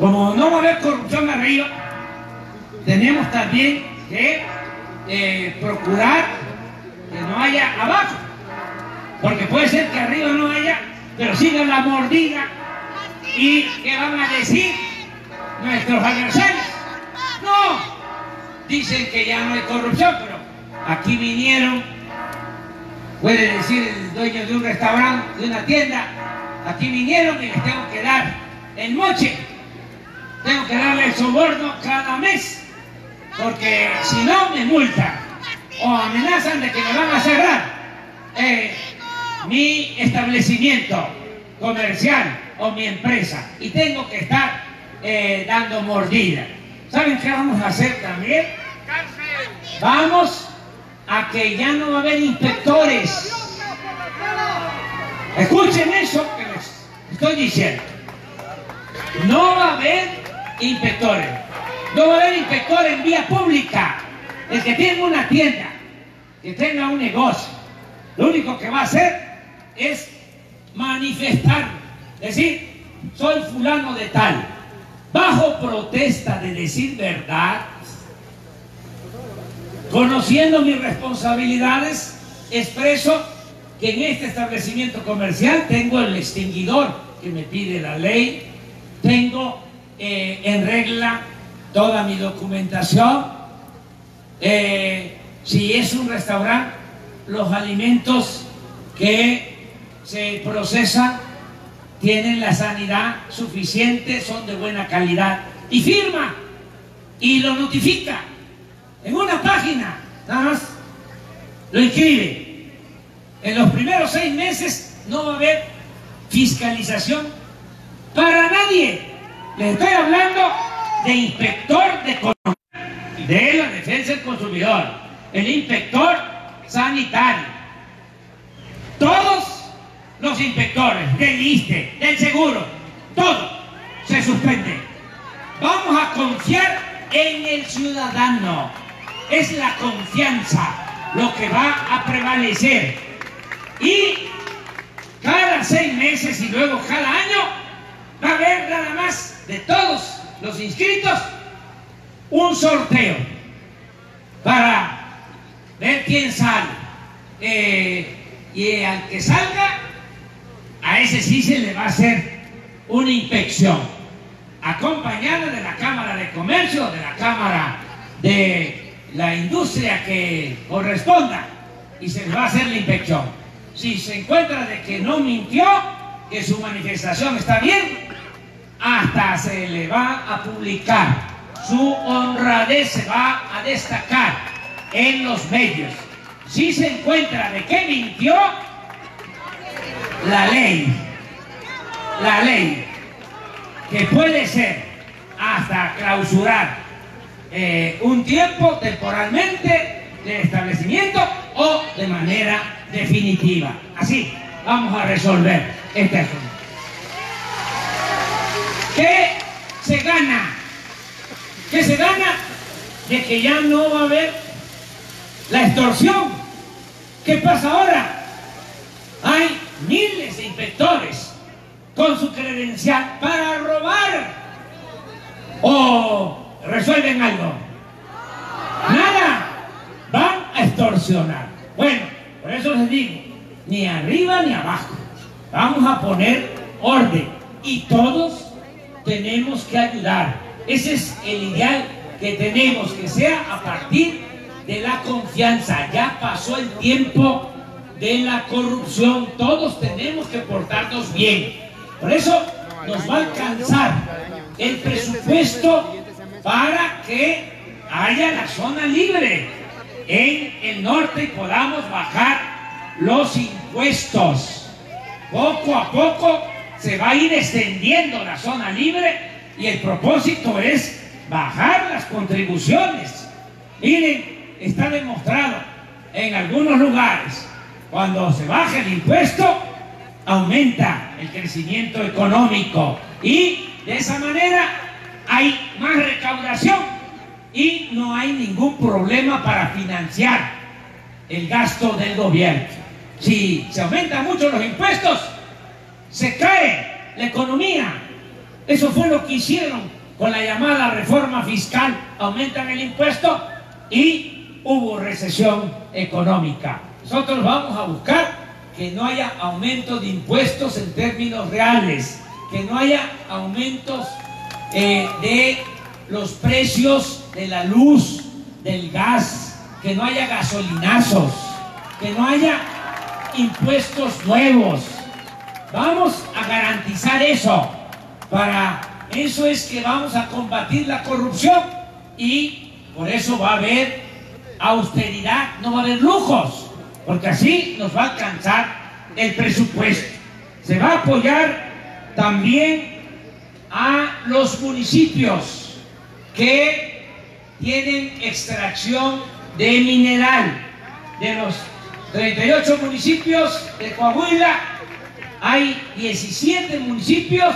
como no va a haber corrupción arriba, tenemos también que eh, procurar que no haya abajo, porque puede ser que arriba no haya, pero sigan la mordida. ¿Y qué van a decir nuestros adversarios? No, dicen que ya no hay corrupción, pero aquí vinieron, puede decir el dueño de un restaurante, de una tienda, aquí vinieron y les tengo que dar el moche, tengo que darle el soborno cada mes, porque si no me multan o amenazan de que me van a cerrar eh, mi establecimiento comercial o mi empresa, y tengo que estar eh, dando mordida. ¿Saben qué vamos a hacer también? Vamos a que ya no va a haber inspectores. Escuchen eso que les estoy diciendo. No va a haber inspectores. No va a haber inspectores en vía pública. El que tenga una tienda, que tenga un negocio, lo único que va a hacer es manifestar, decir, soy fulano de tal, bajo protesta de decir verdad, conociendo mis responsabilidades, expreso que en este establecimiento comercial tengo el extinguidor que me pide la ley, tengo eh, en regla toda mi documentación, eh, si es un restaurante, los alimentos que se procesan tienen la sanidad suficiente, son de buena calidad, y firma y lo notifica en una página, nada más lo inscribe. En los primeros seis meses no va a haber fiscalización para nadie. Les estoy hablando de inspector de economía, de la defensa del consumidor, el inspector sanitario, todos los inspectores del ISSSTE, del seguro, todo se suspende. Vamos a confiar en el ciudadano. Es la confianza lo que va a prevalecer. Y cada seis meses y luego cada año va a haber nada más de todos los inscritos un sorteo para ver quién sale. Eh, y al que salga, a ese sí se le va a hacer una inspección, acompañada de la Cámara de Comercio, de la Cámara de la Industria que corresponda, y se le va a hacer la inspección. Si se encuentra de que no mintió, que su manifestación está bien, hasta se le va a publicar, su honradez se va a destacar en los medios. Si se encuentra de que mintió, la ley, la ley, que puede ser hasta clausurar eh, un tiempo temporalmente del establecimiento o de manera definitiva. Así vamos a resolver este asunto. ¿Qué se gana? ¿Qué se gana? De que ya no va a haber la extorsión. ¿Qué pasa ahora? Hay miles de inspectores con su credencial para robar. ¿O resuelven algo? Nada. Van a extorsionar. Bueno, por eso les digo, ni arriba ni abajo. Vamos a poner orden y todos tenemos que ayudar. Ese es el ideal que tenemos, que sea a partir de la confianza. Ya pasó el tiempo de la corrupción, todos tenemos que portarnos bien. Por eso nos va a alcanzar el presupuesto para que haya la zona libre en el norte y podamos bajar los impuestos. Poco a poco se va a ir extendiendo la zona libre y el propósito es bajar las contribuciones. Miren, está demostrado en algunos lugares, cuando se baja el impuesto, aumenta el crecimiento económico y de esa manera hay más recaudación y no hay ningún problema para financiar el gasto del gobierno. Si se aumentan mucho los impuestos, se cae la economía. Eso fue lo que hicieron con la llamada reforma fiscal. Aumentan el impuesto y hubo recesión económica. Nosotros vamos a buscar que no haya aumento de impuestos en términos reales, que no haya aumentos eh, de los precios de la luz, del gas, que no haya gasolinazos, que no haya impuestos nuevos. Vamos a garantizar eso. Para eso es que vamos a combatir la corrupción y por eso va a haber austeridad, no va a haber lujos, porque así nos va a alcanzar el presupuesto. Se va a apoyar también a los municipios que tienen extracción de mineral. De los treinta y ocho municipios de Coahuila, hay diecisiete municipios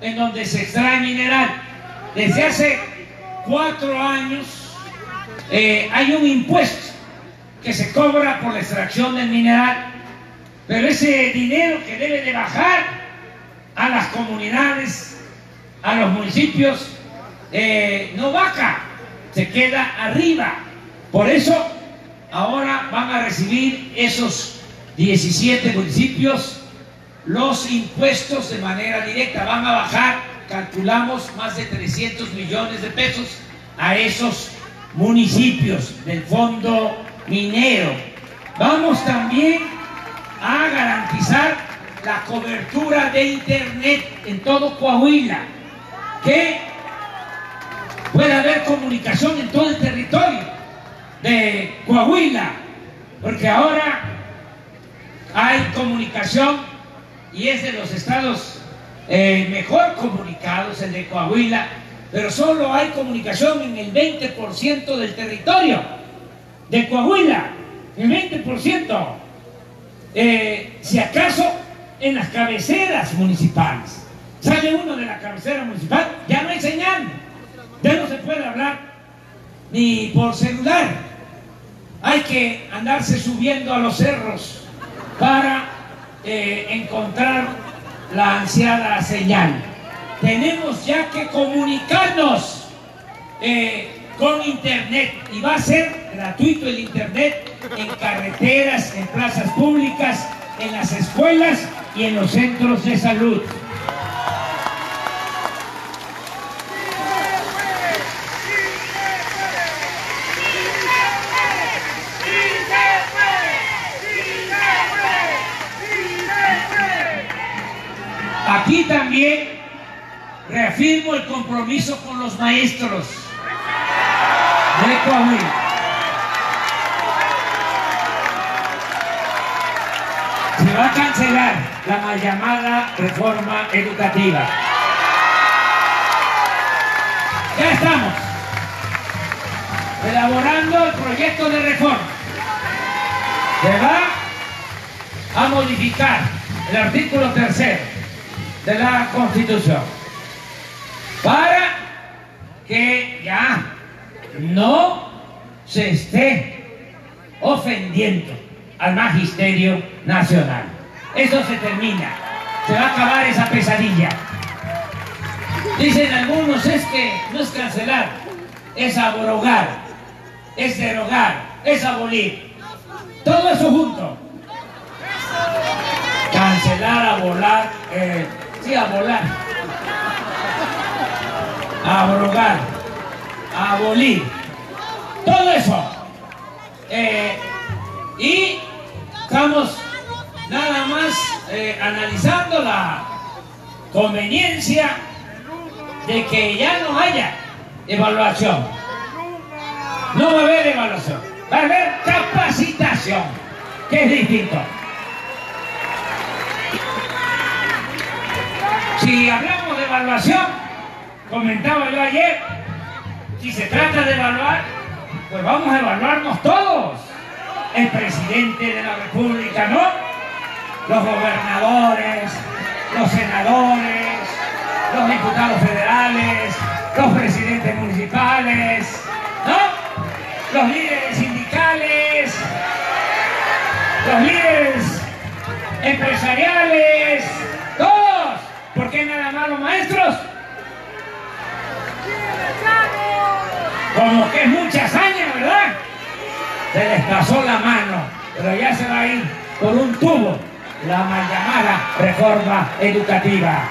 en donde se extrae mineral. Desde hace cuatro años eh, hay un impuesto que se cobra por la extracción del mineral, pero ese dinero que debe de bajar a las comunidades, a los municipios, eh, no baja, se queda arriba. Por eso ahora van a recibir esos diecisiete municipios los impuestos de manera directa. Van a bajar, calculamos, más de trescientos millones de pesos a esos municipios del fondo minero. Vamos también a garantizar la cobertura de internet en todo Coahuila, que pueda haber comunicación en todo el territorio de Coahuila, porque ahora hay comunicación y es de los estados eh, mejor comunicados, el de Coahuila, pero solo hay comunicación en el veinte por ciento del territorio de Coahuila, el veinte por ciento, eh, si acaso en las cabeceras municipales. Sale uno de la cabecera municipal, ya no hay señal, ya no se puede hablar ni por celular, hay que andarse subiendo a los cerros para eh, encontrar la ansiada señal. Tenemos ya que comunicarnos eh, con internet, y va a ser gratuito el internet en carreteras, en plazas públicas, en las escuelas y en los centros de salud. Aquí también reafirmo el compromiso con los maestros de Coahuila. Se va a cancelar la mal llamada reforma educativa. Ya estamos elaborando el proyecto de reforma. Se va a modificar el artículo tercero de la Constitución para que ya no se esté ofendiendo al magisterio nacional. Eso se termina, se va a acabar esa pesadilla. Dicen algunos, es que no es cancelar, es abrogar, es derogar, es abolir. Todo eso junto. Cancelar. bailar, a volar, eh, sí, a volar, a brogar, a abolir, todo eso. Eh, y estamos nada más eh, analizando la conveniencia de que ya no haya evaluación. No va a haber evaluación, va a haber capacitación, que es distinto. Si hablamos de evaluación, comentaba yo ayer, si se trata de evaluar, pues vamos a evaluarnos todos. El presidente de la República, ¿no? Los gobernadores, los senadores, los diputados federales, los presidentes municipales, ¿no? Los líderes sindicales, los líderes empresariales, todos. ¿Por qué nada más los maestros? Como que es mucha hazaña, ¿verdad? Se les pasó la mano, pero ya se va a ir por un tubo la mal llamada reforma educativa.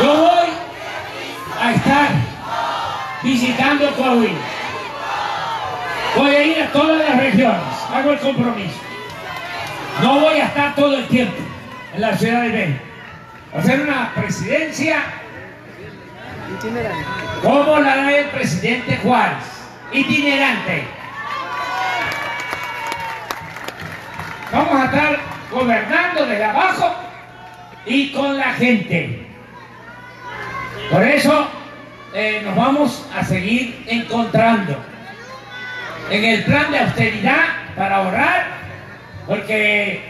Yo voy a estar visitando Coahuila. Voy a ir a todas las regiones, hago el compromiso. No voy a estar todo el tiempo en la Ciudad de México. Va a ser una presidencia itinerante, como la del presidente Juárez, itinerante. Vamos a estar gobernando desde abajo y con la gente. Por eso eh, nos vamos a seguir encontrando en el plan de austeridad para ahorrar, porque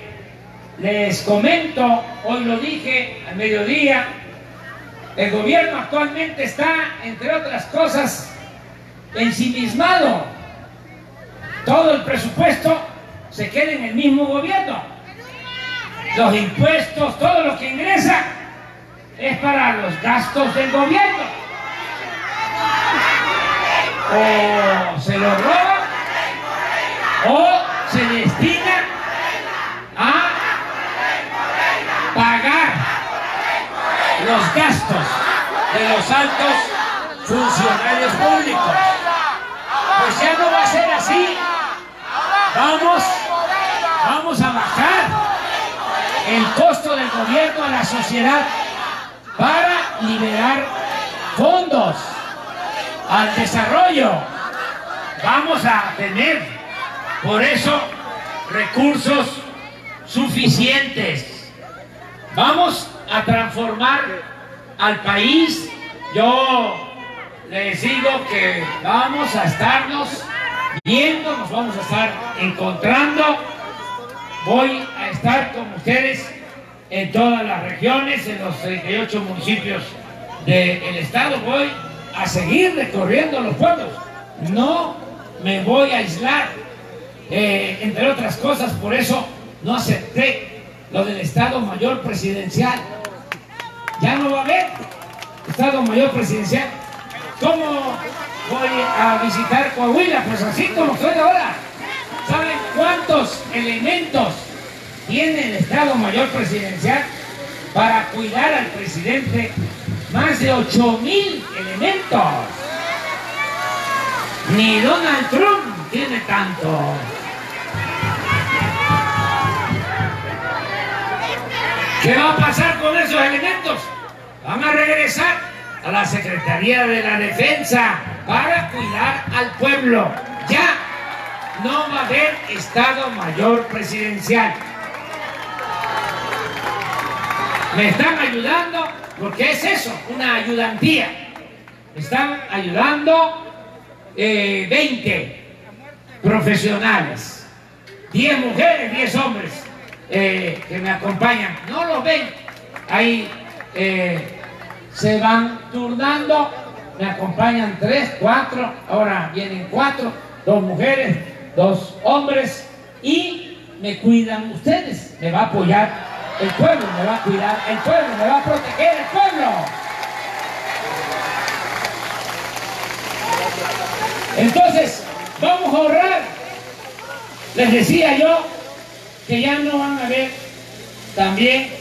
les comento, hoy lo dije al mediodía, el gobierno actualmente está, entre otras cosas, ensimismado. Todo el presupuesto se queda en el mismo gobierno. Los impuestos, todo lo que ingresa es para los gastos del gobierno. O se lo roban o se destina a pagar los gastos de los altos funcionarios públicos. Pues ya no va a ser así. Vamos, vamos a bajar el costo del gobierno a la sociedad, para liberar fondos al desarrollo. Vamos a tener, por eso, recursos suficientes. Vamos a transformar al país. Yo les digo que vamos a estarnos viendo, nos vamos a estar encontrando. Voy a estar con ustedes en todas las regiones, en los treinta y ocho municipios del estado. Voy a seguir recorriendo los pueblos, no me voy a aislar, eh, entre otras cosas, por eso no acepté lo del Estado Mayor Presidencial. Ya no va a haber Estado Mayor Presidencial. ¿Cómo voy a visitar Coahuila? Pues así como estoy ahora. ¿Saben cuántos elementos tiene el Estado Mayor Presidencial para cuidar al presidente? Más de ocho mil elementos. Ni Donald Trump tiene tanto. ¿Qué va a pasar con esos elementos? Van a regresar a la Secretaría de la Defensa para cuidar al pueblo. Ya no va a haber Estado Mayor Presidencial. Me están ayudando, porque es eso, una ayudantía. Me están ayudando eh, veinte profesionales, diez mujeres, diez hombres eh, que me acompañan. No los ven, ahí eh, se van turnando, me acompañan tres, cuatro, ahora vienen cuatro, dos mujeres, dos hombres y me cuidan ustedes, me va a apoyar el pueblo, me va a cuidar el pueblo, me va a proteger el pueblo. Entonces, vamos a ahorrar. Les decía yo que ya no van a haber también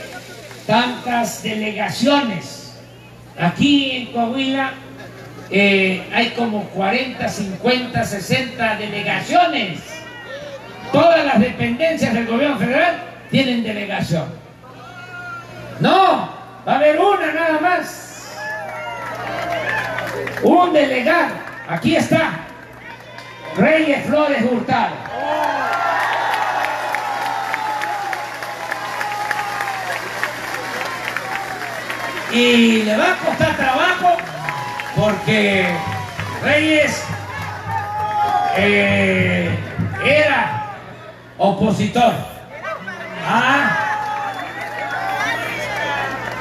tantas delegaciones. Aquí en Coahuila eh, hay como cuarenta, cincuenta, sesenta delegaciones. Todas las dependencias del gobierno federal tienen delegación. No, va a haber una nada más. Un delegado. Aquí está. Reyes Flores Hurtado. Y le va a costar trabajo porque Reyes eh, era opositor. Ah,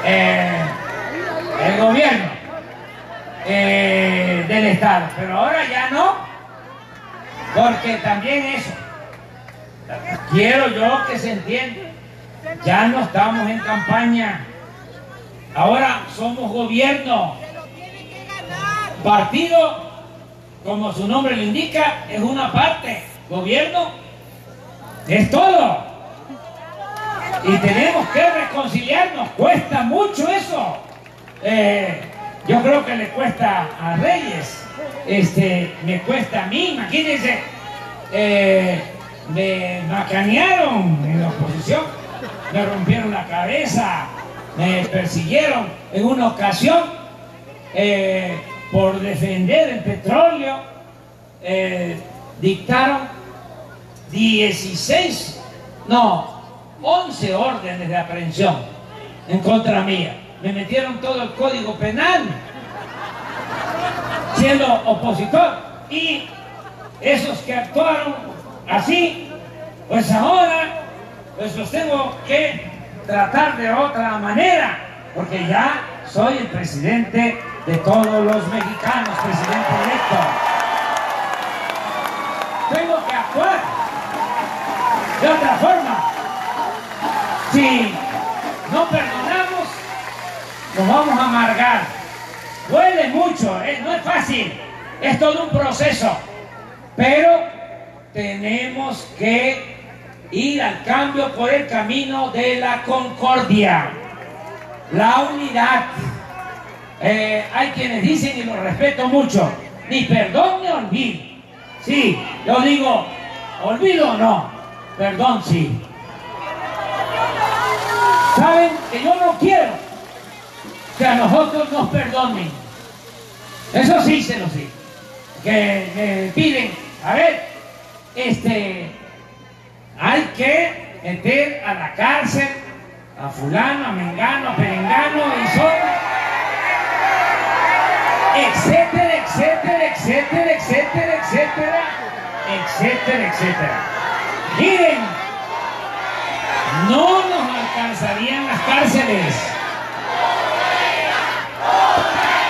eh, el gobierno eh, del Estado. Pero ahora ya no, porque también eso, quiero yo que se entienda, ya no estamos en campaña. Ahora somos gobierno. Partido, como su nombre lo indica, es una parte. Gobierno es todo. Y tenemos que reconciliarnos. Cuesta mucho eso. Eh, yo creo que le cuesta a Reyes. Este, me cuesta a mí. Imagínense, eh, me macanearon en la oposición. Me rompieron la cabeza. Me persiguieron en una ocasión eh, por defender el petróleo. Eh, dictaron dieciséis, no, once órdenes de aprehensión en contra mía. Me metieron todo el código penal siendo opositor, y esos que actuaron así, pues ahora pues los tengo que tratar de otra manera, porque ya soy el presidente de todos los mexicanos, presidente electo. Tengo que actuar de otra forma. Si no perdonamos, nos vamos a amargar. Duele mucho, ¿eh? No es fácil, es todo un proceso, pero tenemos que ir al cambio por el camino de la concordia, la unidad. Eh, hay quienes dicen, y lo respeto mucho, ni perdón ni olvido. Sí, yo digo, olvido no, perdón sí. Saben que yo no quiero que a nosotros nos perdonen. Eso sí, se lo sí. Que me piden, a ver, este... hay que meter a la cárcel a fulano, a mengano, a perengano, y son, etcétera, etcétera, etcétera, etcétera, etcétera, etcétera, etcétera. Miren, no nos alcanzarían las cárceles.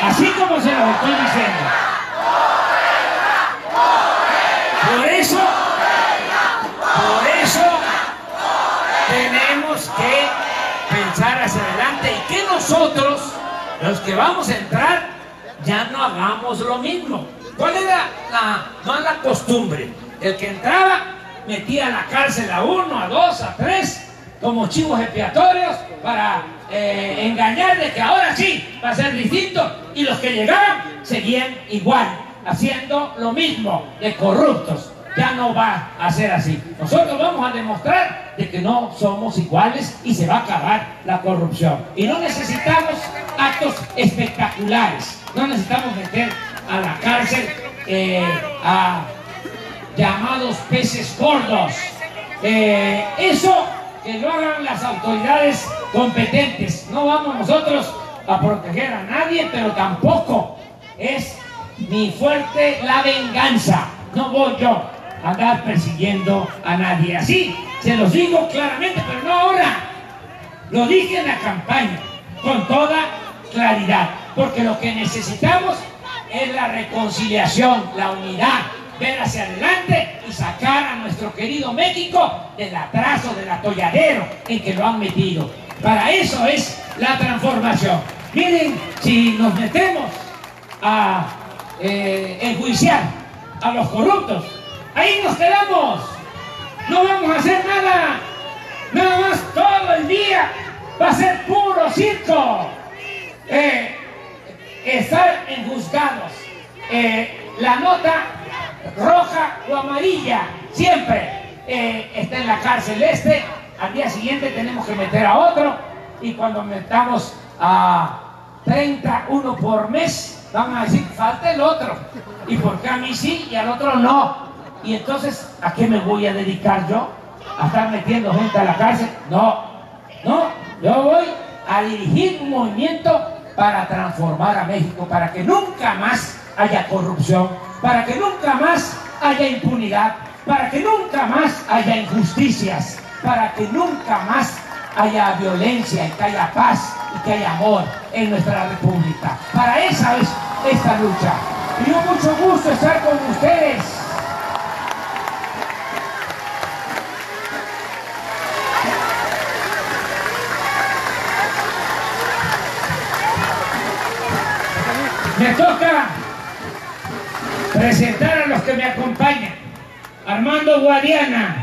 Así como se los estoy diciendo. Por eso... tenemos que pensar hacia adelante, y que nosotros, los que vamos a entrar, ya no hagamos lo mismo. ¿Cuál era la mala costumbre? El que entraba metía a la cárcel a uno, a dos, a tres, como chivos expiatorios, para eh, engañar de que ahora sí va a ser distinto, y los que llegaban seguían igual, haciendo lo mismo, de corruptos. Ya no va a ser así. Nosotros vamos a demostrar de que no somos iguales, y se va a acabar la corrupción. Y no necesitamos actos espectaculares. No necesitamos meter a la cárcel eh, a llamados peces gordos. Eh, eso que lo hagan las autoridades competentes. No vamos nosotros a proteger a nadie, pero tampoco es mi fuerte la venganza. No voy yo andar persiguiendo a nadie. Así se los digo claramente, pero no ahora. Lo dije en la campaña con toda claridad, porque lo que necesitamos es la reconciliación, la unidad, ver hacia adelante y sacar a nuestro querido México del atraso, del atolladero en que lo han metido. Para eso es la transformación. Miren, si nos metemos a eh, enjuiciar a los corruptos, ahí nos quedamos. No vamos a hacer nada. Nada más todo el día va a ser puro circo. Eh, estar enjuzgados. Eh, la nota roja o amarilla siempre eh, está en la cárcel este. Al día siguiente tenemos que meter a otro, y cuando metamos a treinta, uno por mes, van a decir, falta el otro, y por qué a mí sí y al otro no. Y entonces, ¿a qué me voy a dedicar yo? ¿A estar metiendo gente a la cárcel? No, no, yo voy a dirigir un movimiento para transformar a México, para que nunca más haya corrupción, para que nunca más haya impunidad, para que nunca más haya injusticias, para que nunca más haya violencia, y que haya paz y que haya amor en nuestra república. Para esa es esta lucha. Me dio mucho gusto estar con ustedes. Me toca presentar a los que me acompañan. Armando Guadiana,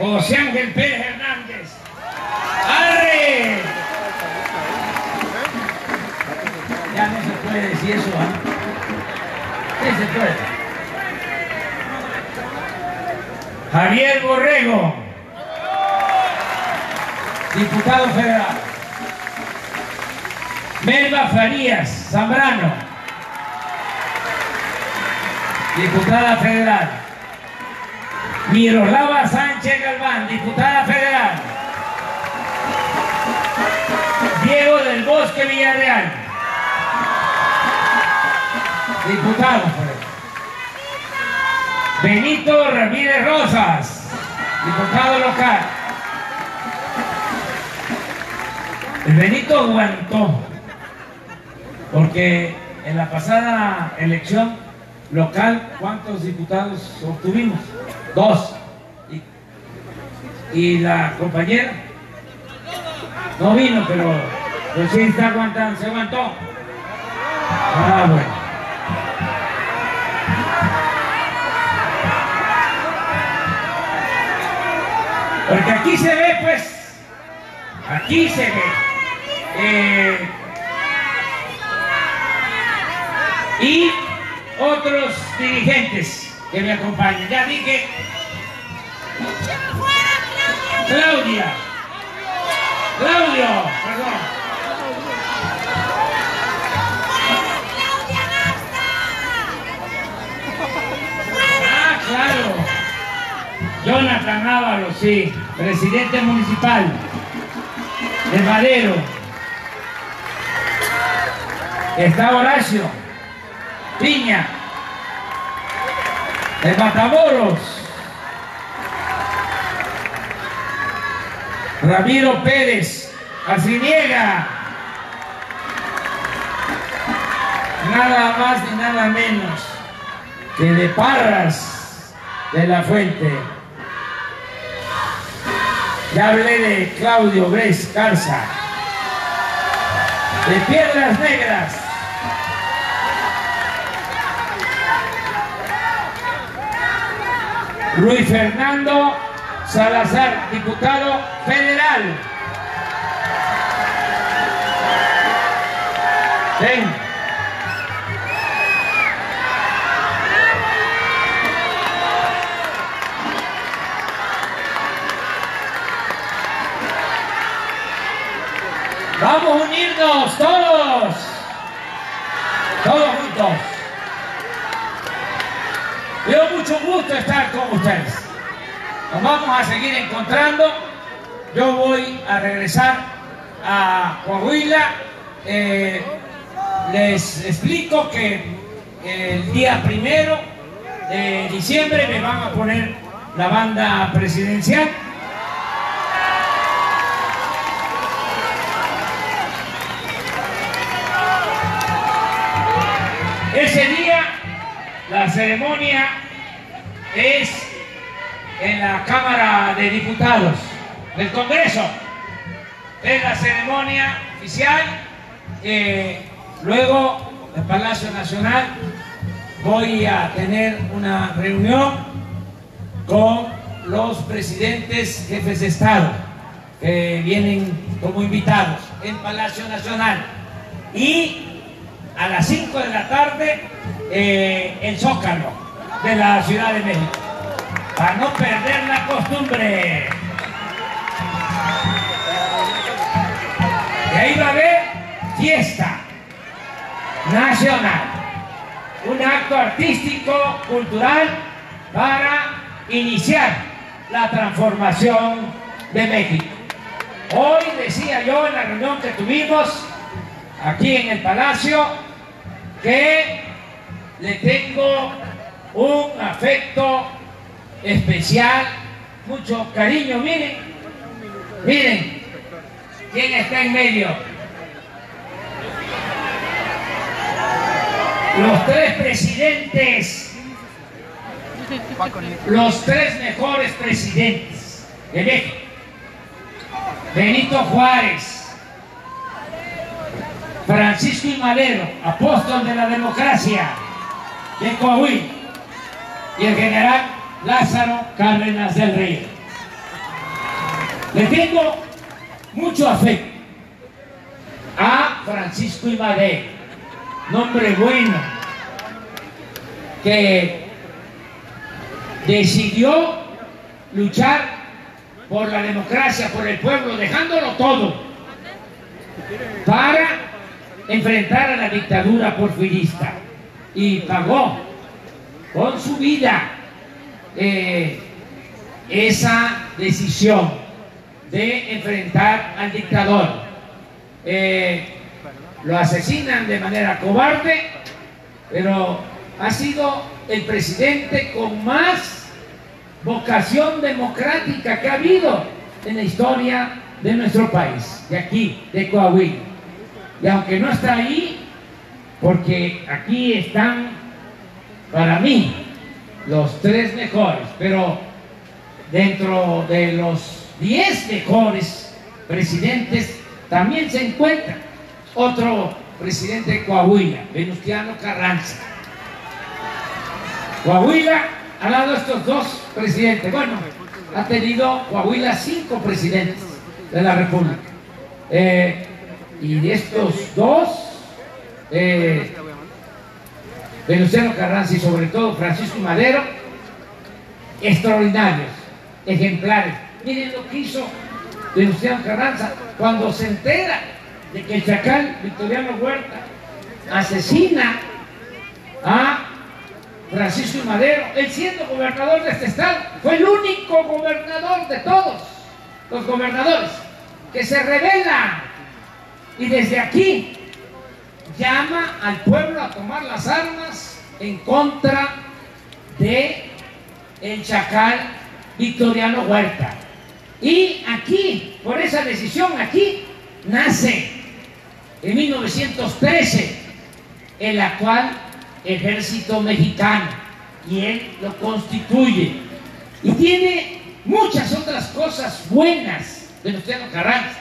José Ángel Pérez Hernández, ¡arre! Ya no se puede decir eso, ¿eh? Sí se puede. Javier Borrego, diputado federal. Melva Farías Zambrano, diputada federal. Miroslava Sánchez Galván, diputada federal. Diego del Bosque Villarreal, diputado federal. Benito Ramírez Rosas, diputado local. El Benito aguantó, porque en la pasada elección local, ¿cuántos diputados obtuvimos? Dos. Y, y la compañera no vino, pero pues sí está aguantando, se aguantó. Ah, bueno. Porque aquí se ve, pues, aquí se ve. Eh, y otros dirigentes que me acompañan. Ya dije. Claudia. Claudio, perdón. Ah, claro. Jonathan Ávalos, sí. Presidente municipal de Madero. Está Horacio Piña de Matamoros. Ramiro Pérez Casiniega, nada más ni nada menos que de Parras de la Fuente. Ya hablé de Claudio Bres Garza, de Piedras Negras. Luis Fernando Salazar, diputado federal. Ven. Vamos a unirnos todos, todos juntos. Me dio mucho gusto estar con ustedes. Nos vamos a seguir encontrando. Yo voy a regresar a Coahuila. Eh, les explico que el día primero de diciembre me van a poner la banda presidencial. Ese día la ceremonia es en la Cámara de Diputados del Congreso. Es la ceremonia oficial. Eh, luego en el Palacio Nacional voy a tener una reunión con los presidentes jefes de Estado que vienen como invitados en Palacio Nacional. Y a las cinco de la tarde eh, el Zócalo de la Ciudad de México, para no perder la costumbre. Y ahí va a haber fiesta nacional, un acto artístico, cultural, para iniciar la transformación de México. Hoy decía yo en la reunión que tuvimos aquí en el Palacio que le tengo un afecto especial, mucho cariño. Miren, miren, ¿quién está en medio? Los tres presidentes, los tres mejores presidentes de México. Benito Juárez, Francisco I. Madero, apóstol de la democracia de Coahuila, y el general Lázaro Cárdenas del Río. Le tengo mucho afecto a Francisco I. Madero, nombre bueno, que decidió luchar por la democracia, por el pueblo, dejándolo todo para enfrentar a la dictadura porfirista, y pagó con su vida eh, esa decisión de enfrentar al dictador. Eh, lo asesinan de manera cobarde, pero ha sido el presidente con más vocación democrática que ha habido en la historia de nuestro país, de aquí, de Coahuila. Y aunque no está ahí, porque aquí están, para mí, los tres mejores, pero dentro de los diez mejores presidentes también se encuentra otro presidente de Coahuila, Venustiano Carranza. Coahuila ha dado estos dos presidentes. Bueno, ha tenido Coahuila cinco presidentes de la República. Eh, Y de estos dos, eh, Venustiano Carranza y sobre todo Francisco Madero, extraordinarios, ejemplares. Miren lo que hizo Venustiano Carranza cuando se entera de que el chacal Victoriano Huerta asesina a Francisco Madero. Él, siendo gobernador de este estado, fue el único gobernador de todos los gobernadores que se rebela. Y desde aquí llama al pueblo a tomar las armas en contra de el chacal Victoriano Huerta. Y aquí, por esa decisión, aquí nace en mil novecientos trece el actual Ejército Mexicano, y él lo constituye. Y tiene muchas otras cosas buenas de Venustiano Carranza.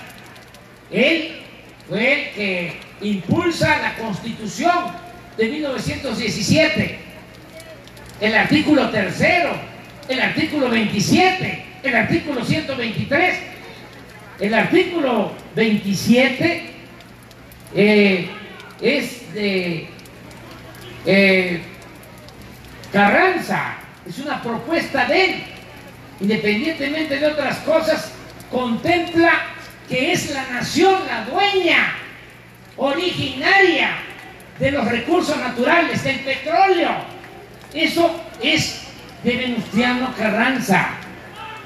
Él fue el que impulsa la Constitución de mil novecientos diecisiete, el artículo tercero, el artículo veintisiete, el artículo ciento veintitrés, el artículo veintisiete eh, es de eh, Carranza, es una propuesta de él. Independientemente de otras cosas, contempla que es la nación la dueña originaria de los recursos naturales, del petróleo. Eso es de Venustiano Carranza.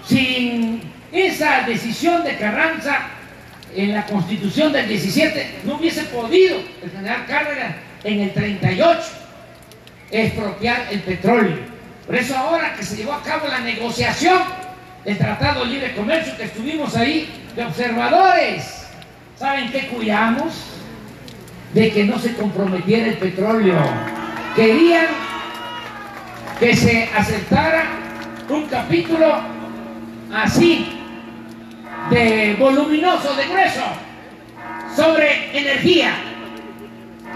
Sin esa decisión de Carranza en la Constitución del diecisiete, no hubiese podido el general Cárdenas en el treinta y ocho expropiar el petróleo. Por eso ahora que se llevó a cabo la negociación del Tratado de Libre Comercio, que estuvimos ahí de observadores, ¿saben qué cuidamos? De que no se comprometiera el petróleo. Querían que se aceptara un capítulo así, de voluminoso, de grueso, sobre energía,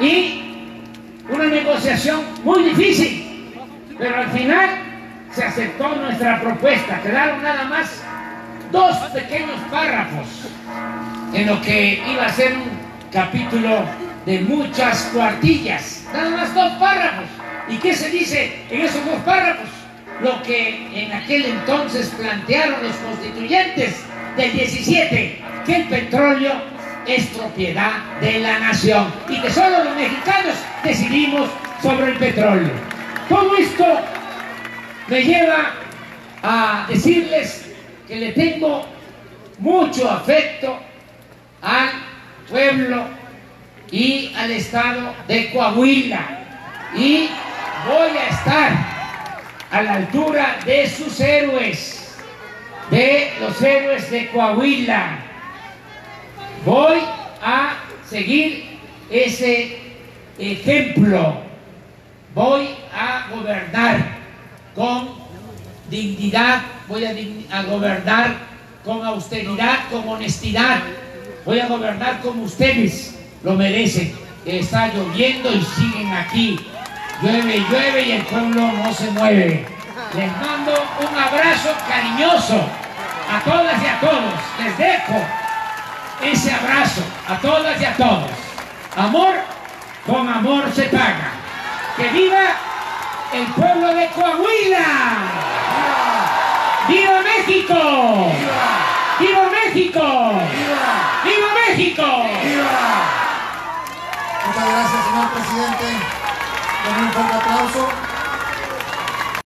y una negociación muy difícil, pero al final se aceptó nuestra propuesta. Quedaron nada más dos pequeños párrafos en lo que iba a ser un capítulo de muchas cuartillas, nada más dos párrafos. ¿Y qué se dice en esos dos párrafos? Lo que en aquel entonces plantearon los constituyentes del diecisiete, que el petróleo es propiedad de la nación y que solo los mexicanos decidimos sobre el petróleo. Todo esto me lleva a decirles que le tengo mucho afecto al pueblo y al estado de Coahuila, y voy a estar a la altura de sus héroes, de los héroes de Coahuila. Voy a seguir ese ejemplo. Voy a gobernar con dignidad, voy a, dign- a gobernar con austeridad, con honestidad. Voy a gobernar como ustedes lo merecen. Está lloviendo y siguen aquí. Llueve y llueve y el pueblo no se mueve. Les mando un abrazo cariñoso a todas y a todos. Les dejo ese abrazo a todas y a todos. Amor con amor se paga. ¡Que viva el pueblo de Coahuila! ¡Viva México! ¡Viva México! ¡Viva México! ¡Viva! Muchas gracias, señor presidente. Con un fuerte aplauso.